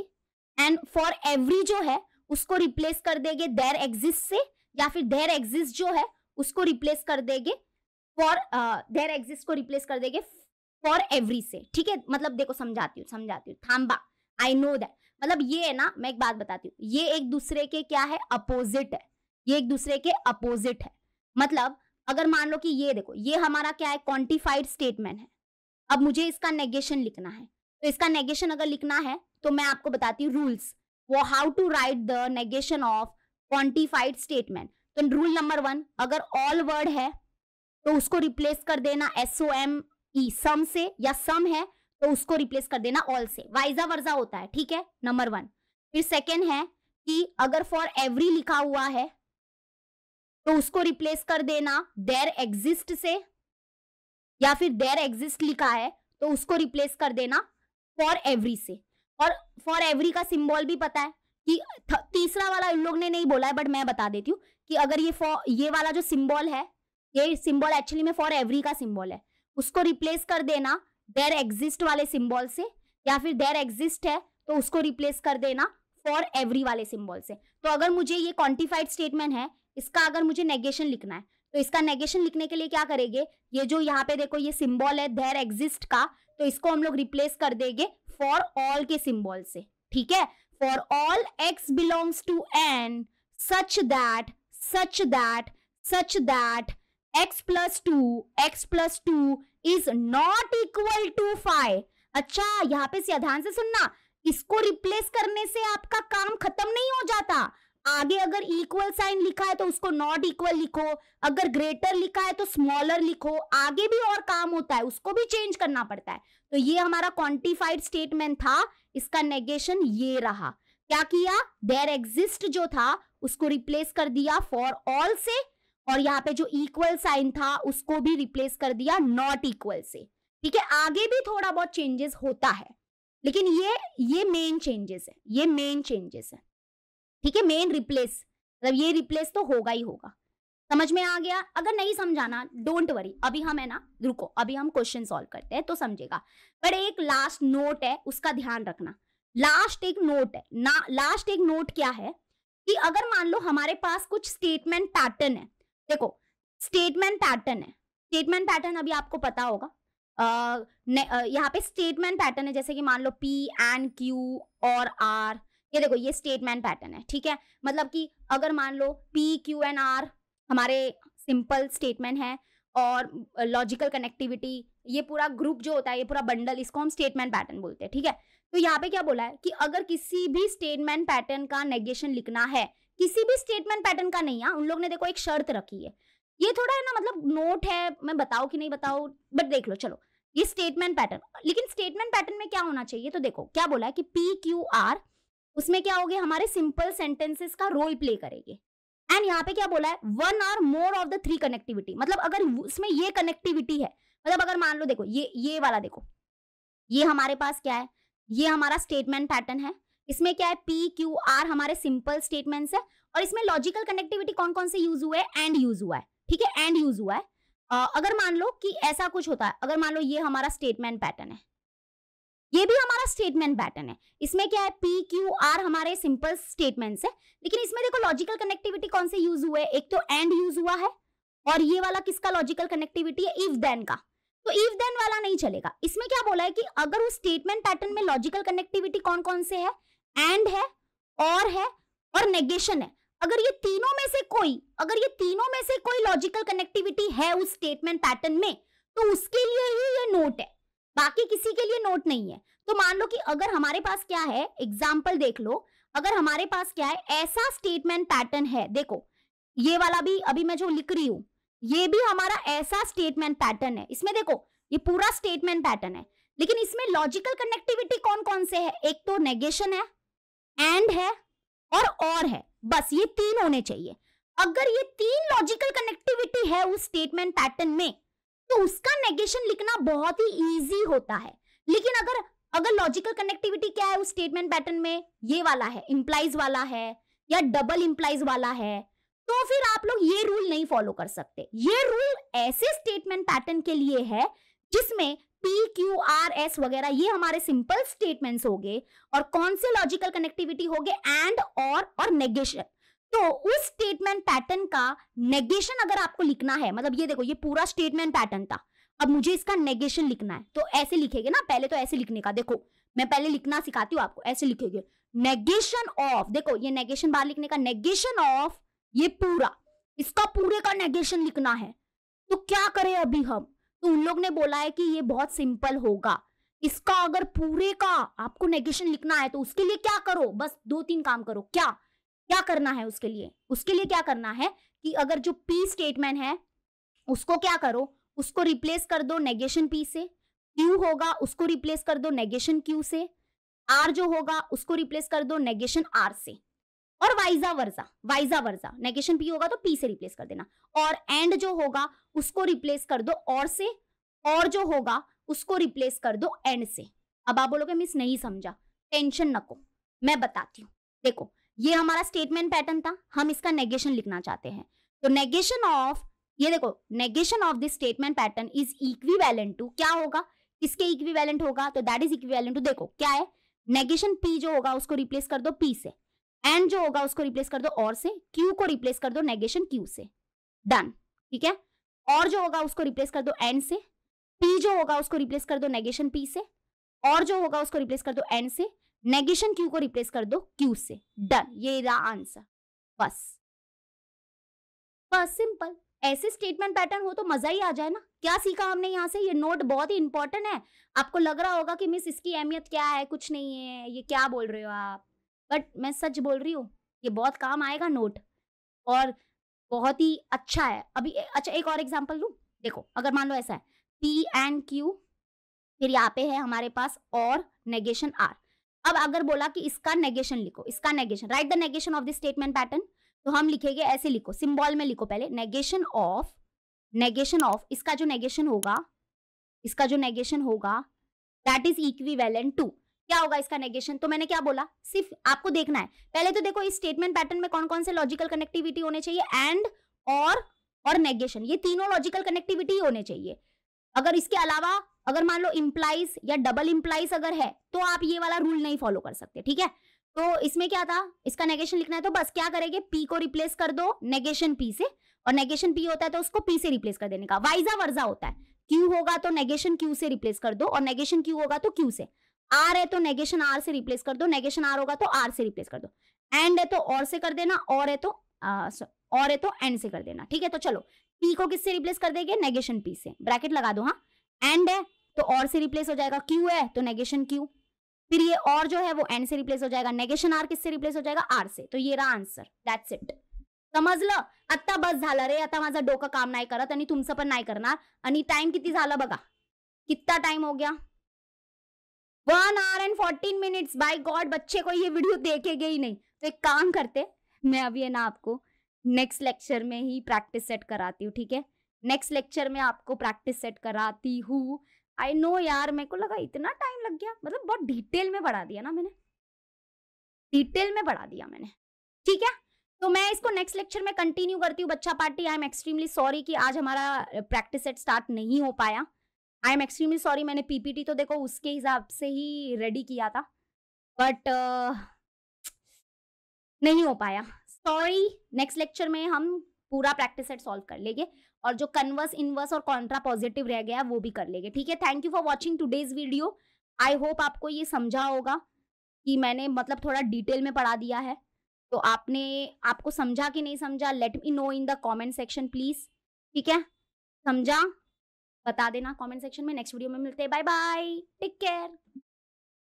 एंड फॉर एवरी जो है उसको रिप्लेस कर देंगे देयर एग्जिस्ट से, या फिर देयर एग्जिस्ट जो है उसको रिप्लेस कर देंगे फॉर, देयर एग्जिस्ट को रिप्लेस कर देंगे फॉर एवरी से, ठीक है। मतलब देखो समझाती हूँ थांबा, आई नो दैट। मतलब ये है ना, मैं एक बात बताती हूँ, ये एक दूसरे के क्या है, अपोजिट है, ये एक दूसरे के अपोजिट है। मतलब अगर मान लो कि ये देखो, ये हमारा क्या है, क्वांटिफाइड स्टेटमेंट है। अब मुझे इसका नेगेशन लिखना है, तो इसका नेगेशन अगर लिखना है तो मैं आपको बताती हूँ रूल्स, वो how to write the negation of quantified statement. तो रूल नंबर 1, अगर ऑल वर्ड है तो उसको रिप्लेस कर देना SOME सम से, या सम है तो उसको रिप्लेस कर देना ऑल से, वाइजा वर्जा होता है, ठीक है, नंबर 1। फिर सेकेंड है कि अगर फॉर एवरी लिखा हुआ है तो उसको रिप्लेस कर देना देयर एग्जिस्ट से, या फिर देयर एग्जिस्ट लिखा है तो उसको रिप्लेस कर देना फॉर एवरी से। और फॉर एवरी का सिंबल भी पता है कि तीसरा वाला उन लोग ने नहीं बोला है, बट मैं बता देती हूँ कि अगर ये ये वाला जो सिंबल है, ये सिंबल एक्चुअली में फॉर एवरी का सिंबल है, उसको रिप्लेस कर देना देयर एग्जिस्ट वाले सिंबल से, या फिर देयर एग्जिस्ट है तो उसको रिप्लेस कर देना फॉर एवरी वाले सिंबल से। तो अगर मुझे ये क्वांटिफाइड स्टेटमेंट है, इसका अगर मुझे नेगेशन लिखना है, तो इसका नेगेशन लिखने के लिए क्या करेंगे, ये जो यहाँ पे देखो ये सिंबल है देयर एग्जिस्ट का, तो इसको हम लोग रिप्लेस कर देंगे फॉर ऑल के सिंबल से, ठीक है। For all x belongs to N such that x + 2 = 5। अच्छा यहाँ पे ध्यान से सुनना, इसको रिप्लेस करने से आपका काम खत्म नहीं हो जाता। आगे अगर इक्वल साइन लिखा है तो उसको नॉट इक्वल लिखो, अगर ग्रेटर लिखा है तो स्मॉलर लिखो, आगे भी और काम होता है, उसको भी चेंज करना पड़ता है। तो ये हमारा क्वांटिफाइड स्टेटमेंट था, इसका नेगेशन ये रहा। क्या किया, देयर एग्जिस्ट जो था उसको रिप्लेस कर दिया फॉर ऑल से, और यहाँ पे जो इक्वल साइन था उसको भी रिप्लेस कर दिया नॉट इक्वल से, ठीक है। आगे भी थोड़ा बहुत चेंजेस होता है, लेकिन ये मेन चेंजेस है, ये मेन चेंजेस है, ठीक है। मेन रिप्लेस, मतलब ये रिप्लेस तो होगा ही होगा। समझ में आ गया? अगर नहीं समझाना डोंट वरी, अभी हम है ना, रुको अभी हम क्वेश्चन सॉल्व करते हैं तो समझेगा। पर एक लास्ट नोट है, उसका ध्यान रखना। लास्ट एक नोट है ना, लास्ट एक नोट क्या है कि अगर मान लो हमारे पास कुछ स्टेटमेंट पैटर्न है, देखो स्टेटमेंट पैटर्न है, स्टेटमेंट पैटर्न अभी आपको पता होगा, यहाँ पे स्टेटमेंट पैटर्न है, जैसे कि मान लो P and Q और R, ये देखो ये स्टेटमेंट पैटर्न है, ठीक है। मतलब कि अगर मान लो P Q and R हमारे सिंपल स्टेटमेंट है और लॉजिकल कनेक्टिविटी, ये पूरा ग्रुप जो होता है, ये पूरा बंडल, इसको हम स्टेटमेंट पैटर्न बोलते हैं। ठीक है, तो यहाँ पे क्या बोला है कि अगर किसी भी स्टेटमेंट पैटर्न का नेगेशन लिखना है, किसी भी स्टेटमेंट पैटर्न का नहीं है, उन लोग ने देखो एक शर्त रखी है, ये थोड़ा है ना मतलब नोट है, मैं बताऊँ कि नहीं बताऊँ, बट देख लो चलो, ये स्टेटमेंट पैटर्न। लेकिन स्टेटमेंट पैटर्न में क्या होना चाहिए, तो देखो क्या बोला है कि पी क्यू आर, उसमें क्या होगे हमारे सिंपल सेंटेंसेस का रोल प्ले करेंगे। एंड यहाँ पे क्या बोला है, one or more of the three connectivity, मतलब अगर उसमें ये कनेक्टिविटी है, मतलब अगर मान लो देखो ये वाला देखो, ये हमारे पास क्या है, ये हमारा स्टेटमेंट पैटर्न है, इसमें क्या है पी क्यू आर हमारे सिंपल स्टेटमेंट्स है, और इसमें लॉजिकल कनेक्टिविटी कौन कौन से यूज हुए, एंड यूज हुआ है। ठीक है, एंड यूज हुआ है। अगर मान लो कि ऐसा कुछ होता है, अगर मान लो ये हमारा स्टेटमेंट पैटर्न है, ये भी हमारा स्टेटमेंट पैटर्न है, इसमें क्या है पी क्यू आर हमारे सिंपल स्टेटमेंट्स है, लेकिन इसमें देखो लॉजिकल कनेक्टिविटी कौन से यूज हुए, एक तो एंड यूज हुआ है, और ये वाला किसका लॉजिकल कनेक्टिविटी है, इफ देन का, तो इफ देन वाला नहीं चलेगा। इसमें क्या बोला है कि अगर उस स्टेटमेंट पैटर्न में लॉजिकल कनेक्टिविटी कौन कौन से है, एंड है और नेगेशन है, अगर ये तीनों में से कोई लॉजिकल कनेक्टिविटी है उस स्टेटमेंट पैटर्न में, तो उसके लिए ही ये नोट है, बाकी किसी के लिए नोट नहीं है। तो मान लो कि अगर हमारे पास क्या है, एग्जाम्पल देख लो, अगर हमारे पास क्या है, ऐसा स्टेटमेंट पैटर्न है, देखो ये वाला भी अभी मैं जो लिख रही हूं, ये भी हमारा ऐसा स्टेटमेंट पैटर्न है, इसमें देखो ये पूरा स्टेटमेंट पैटर्न है, लेकिन इसमें लॉजिकल कनेक्टिविटी कौन कौन से है, एक तो नेगेशन है, एंड है और है, बस ये तीन होने चाहिए। अगर ये तीन लॉजिकल कनेक्टिविटी है उस स्टेटमेंट पैटर्न में, तो उसका नेगेशन लिखना बहुत ही इजी होता है। लेकिन अगर लॉजिकल कनेक्टिविटी क्या है उस स्टेटमेंट पैटर्न में, ये वाला है, इंप्लाइज वाला है या डबल इंप्लाइज वाला है, तो फिर आप लोग ये रूल नहीं फॉलो कर सकते। ये रूल ऐसे स्टेटमेंट पैटर्न के लिए है जिसमें पी क्यू आर एस वगैरह ये हमारे सिंपल स्टेटमेंट्स हो गए, और कौन से लॉजिकल कनेक्टिविटी हो गए, एंड और नेगेशन। तो उस स्टेटमेंट पैटर्न का नेगेशन अगर आपको लिखना है, मतलब ये देखो ये पूरा स्टेटमेंट पैटर्न था, अब मुझे इसका नेगेशन लिखना है, तो ऐसे लिखेंगे ना, पहले तो ऐसे लिखने का, देखो मैं पहले लिखना सिखाती हूँ आपको, ऐसे लिखेंगे नेगेशन ऑफ, देखो ये नेगेशन बाहर लिखने का, नेगेशन ऑफ ये पूरा, इसका पूरे का नेगेशन लिखना है, तो क्या करें अभी हम, तो उन लोग ने बोला है कि ये बहुत सिंपल होगा, इसका अगर पूरे का आपको नेगेशन लिखना है, तो उसके लिए क्या करो, बस दो तीन काम करो। क्या करना है उसके लिए, क्या करना है कि अगर जो पी स्टेटमेंट है उसको क्या करो, उसको रिप्लेस कर दो नेगेशन पी से, क्यू होगा उसको रिप्लेस कर दो नेगेशन क्यू से, आर जो होगा उसको रिप्लेस कर दो नेगेशन आर से, और वाइजा वर्जा नेगेशन पी होगा तो पी से रिप्लेस कर देना, और एंड जो होगा उसको रिप्लेस कर दो और से, और जो होगा उसको रिप्लेस कर दो एंड से। अब आप बोलोगे मिस नहीं समझा, टेंशन नको, मैं बताती हूँ। देखो ये हमारा स्टेटमेंट पैटर्न था, हम इसका नेगेशन लिखना चाहते हैं, तो नेगेशन ऑफ, ये देखो negation of this statement pattern is equivalent to, क्या होगा, इसके इक्विवेलेंट होगा, तो दैट इज इक्विवेलेंट टू, देखो क्या है, नेगेशन पी जो होगा उसको रिप्लेस कर दो पी से, एंड जो होगा उसको रिप्लेस कर दो और से, क्यू को रिप्लेस कर दो नेगेशन क्यू से, डन। ठीक है, और जो होगा उसको रिप्लेस कर दो एंड से, पी जो होगा उसको रिप्लेस कर दो नेगेशन पी से, और जो होगा उसको रिप्लेस कर दो एंड से, नेगेशन क्यू को रिप्लेस कर दो क्यू से, डन। ये रहा आंसर, बस सिंपल। ऐसे स्टेटमेंट पैटर्न हो तो मजा ही आ जाए ना। क्या सीखा हमने यहाँ से, ये नोट बहुत ही इंपॉर्टेंट है। आपको लग रहा होगा कि मिस इसकी अहमियत क्या है, कुछ नहीं है, ये क्या बोल रहे हो आप, बट मैं सच बोल रही हूँ, ये बहुत काम आएगा नोट, और बहुत ही अच्छा है। अभी अच्छा एक और एग्जाम्पल लूँ, देखो अगर मान लो ऐसा है पी एंड क्यू, फिर यहाँ पे है हमारे पास और नेगेशन आर। अब अगर बोला कि इसका नेगेशन लिखो, इसका negation, write the negation of the statement pattern, तो हम लिखेंगे ऐसे, लिखो सिंबल में लिखो पहले नेगेशन ऑफ, इसका जो नेगेशन होगा, दैट इज इक्विवेलेंट टू, क्या होगा इसका नेगेशन, तो मैंने क्या बोला, सिर्फ आपको देखना है, पहले तो देखो इस स्टेटमेंट पैटर्न में कौन कौन से लॉजिकल कनेक्टिविटी होने चाहिए, एंड और नेगेशन, ये तीनों लॉजिकल कनेक्टिविटी होने चाहिए। अगर इसके अलावा अगर मान लो इम्प्लाइज या डबल इम्प्लाइज अगर है, तो आप ये वाला रूल नहीं फॉलो कर सकते। ठीक है, तो इसमें क्या था, इसका नेगेशन लिखना है, तो बस क्या करेंगे, पी को रिप्लेस कर दो नेगेशन पी से, और नेगेशन पी होता है तो उसको पी से रिप्लेस कर देने का। वाइजा वर्जा होता है, क्यू होगा तो नेगेशन क्यू से रिप्लेस कर दो, और नेगेशन क्यू होगा तो क्यू से, आर है तो नेगेशन आर से रिप्लेस कर दो, नेगेशन आर होगा तो आर से रिप्लेस कर दो, एंड है तो और से कर देना, और है तो एंड से कर देना। ठीक है, तो चलो पी को किससे रिप्लेस कर देंगे? नेगेशन पी से, ब्रैकेट लगा दो। हाँ, एंड है तो और से रिप्लेस हो जाएगा, क्यू है तो नेगेशन क्यू, फिर ये और जो है वो एंड से रिप्लेस हो जाएगा, नेगेशन आर किससे रिप्लेस हो जाएगा? आर से। तो ये रहा आंसर, दैट्स इट। समजलं? आता बस झालं रे, आता माझं डोकं काम नाही करत आणि तुमचं पण नाही करणार। आणि टाइम किती झाला बघा, कितना टाइम हो गया? 1 hour and 14 minutes। By God, बच्चे को ये वीडियो देखेंगे ही नहीं। तो एक काम करते, मैं अभी है ना आपको नेक्स्ट लेक्चर में ही प्रैक्टिस सेट कराती हूँ, ठीक है? नेक्स्ट लेक्चर में आपको प्रैक्टिस सेट कराती हूँ। आई नो यार, मेरे को लगा इतना टाइम लग गया, मतलब बहुत डिटेल में पढ़ा दिया ना मैंने, डिटेल में पढ़ा दिया मैंने, ठीक है? तो मैं इसको नेक्स्ट लेक्चर में कंटिन्यू करती हूँ। बच्चा party, I am extremely sorry कि आज हमारा प्रैक्टिस सेट स्टार्ट नहीं हो पाया। I am extremely sorry. मैंने पीपीटी तो देखो उसके हिसाब से ही रेडी किया था, बट नहीं हो पाया, सॉरी। नेक्स्ट लेक्चर में हम पूरा प्रैक्टिस सेट सॉल्व कर लेंगे और जो कन्वर्स, इनवर्स और कॉन्ट्रा पॉजिटिव रह गया वो भी कर लेंगे, ठीक है? Thank you for watching today's video. I hope आपको ये समझा होगा कि मैंने मतलब थोड़ा डिटेल में पढ़ा दिया है, तो आपने, आपको समझा कि नहीं समझा? Let me know in the comment section please, ठीक है? समझा बता देना कमेंट सेक्शन में। नेक्स्ट वीडियो में मिलते हैं, बाय बाय, टेक केयर।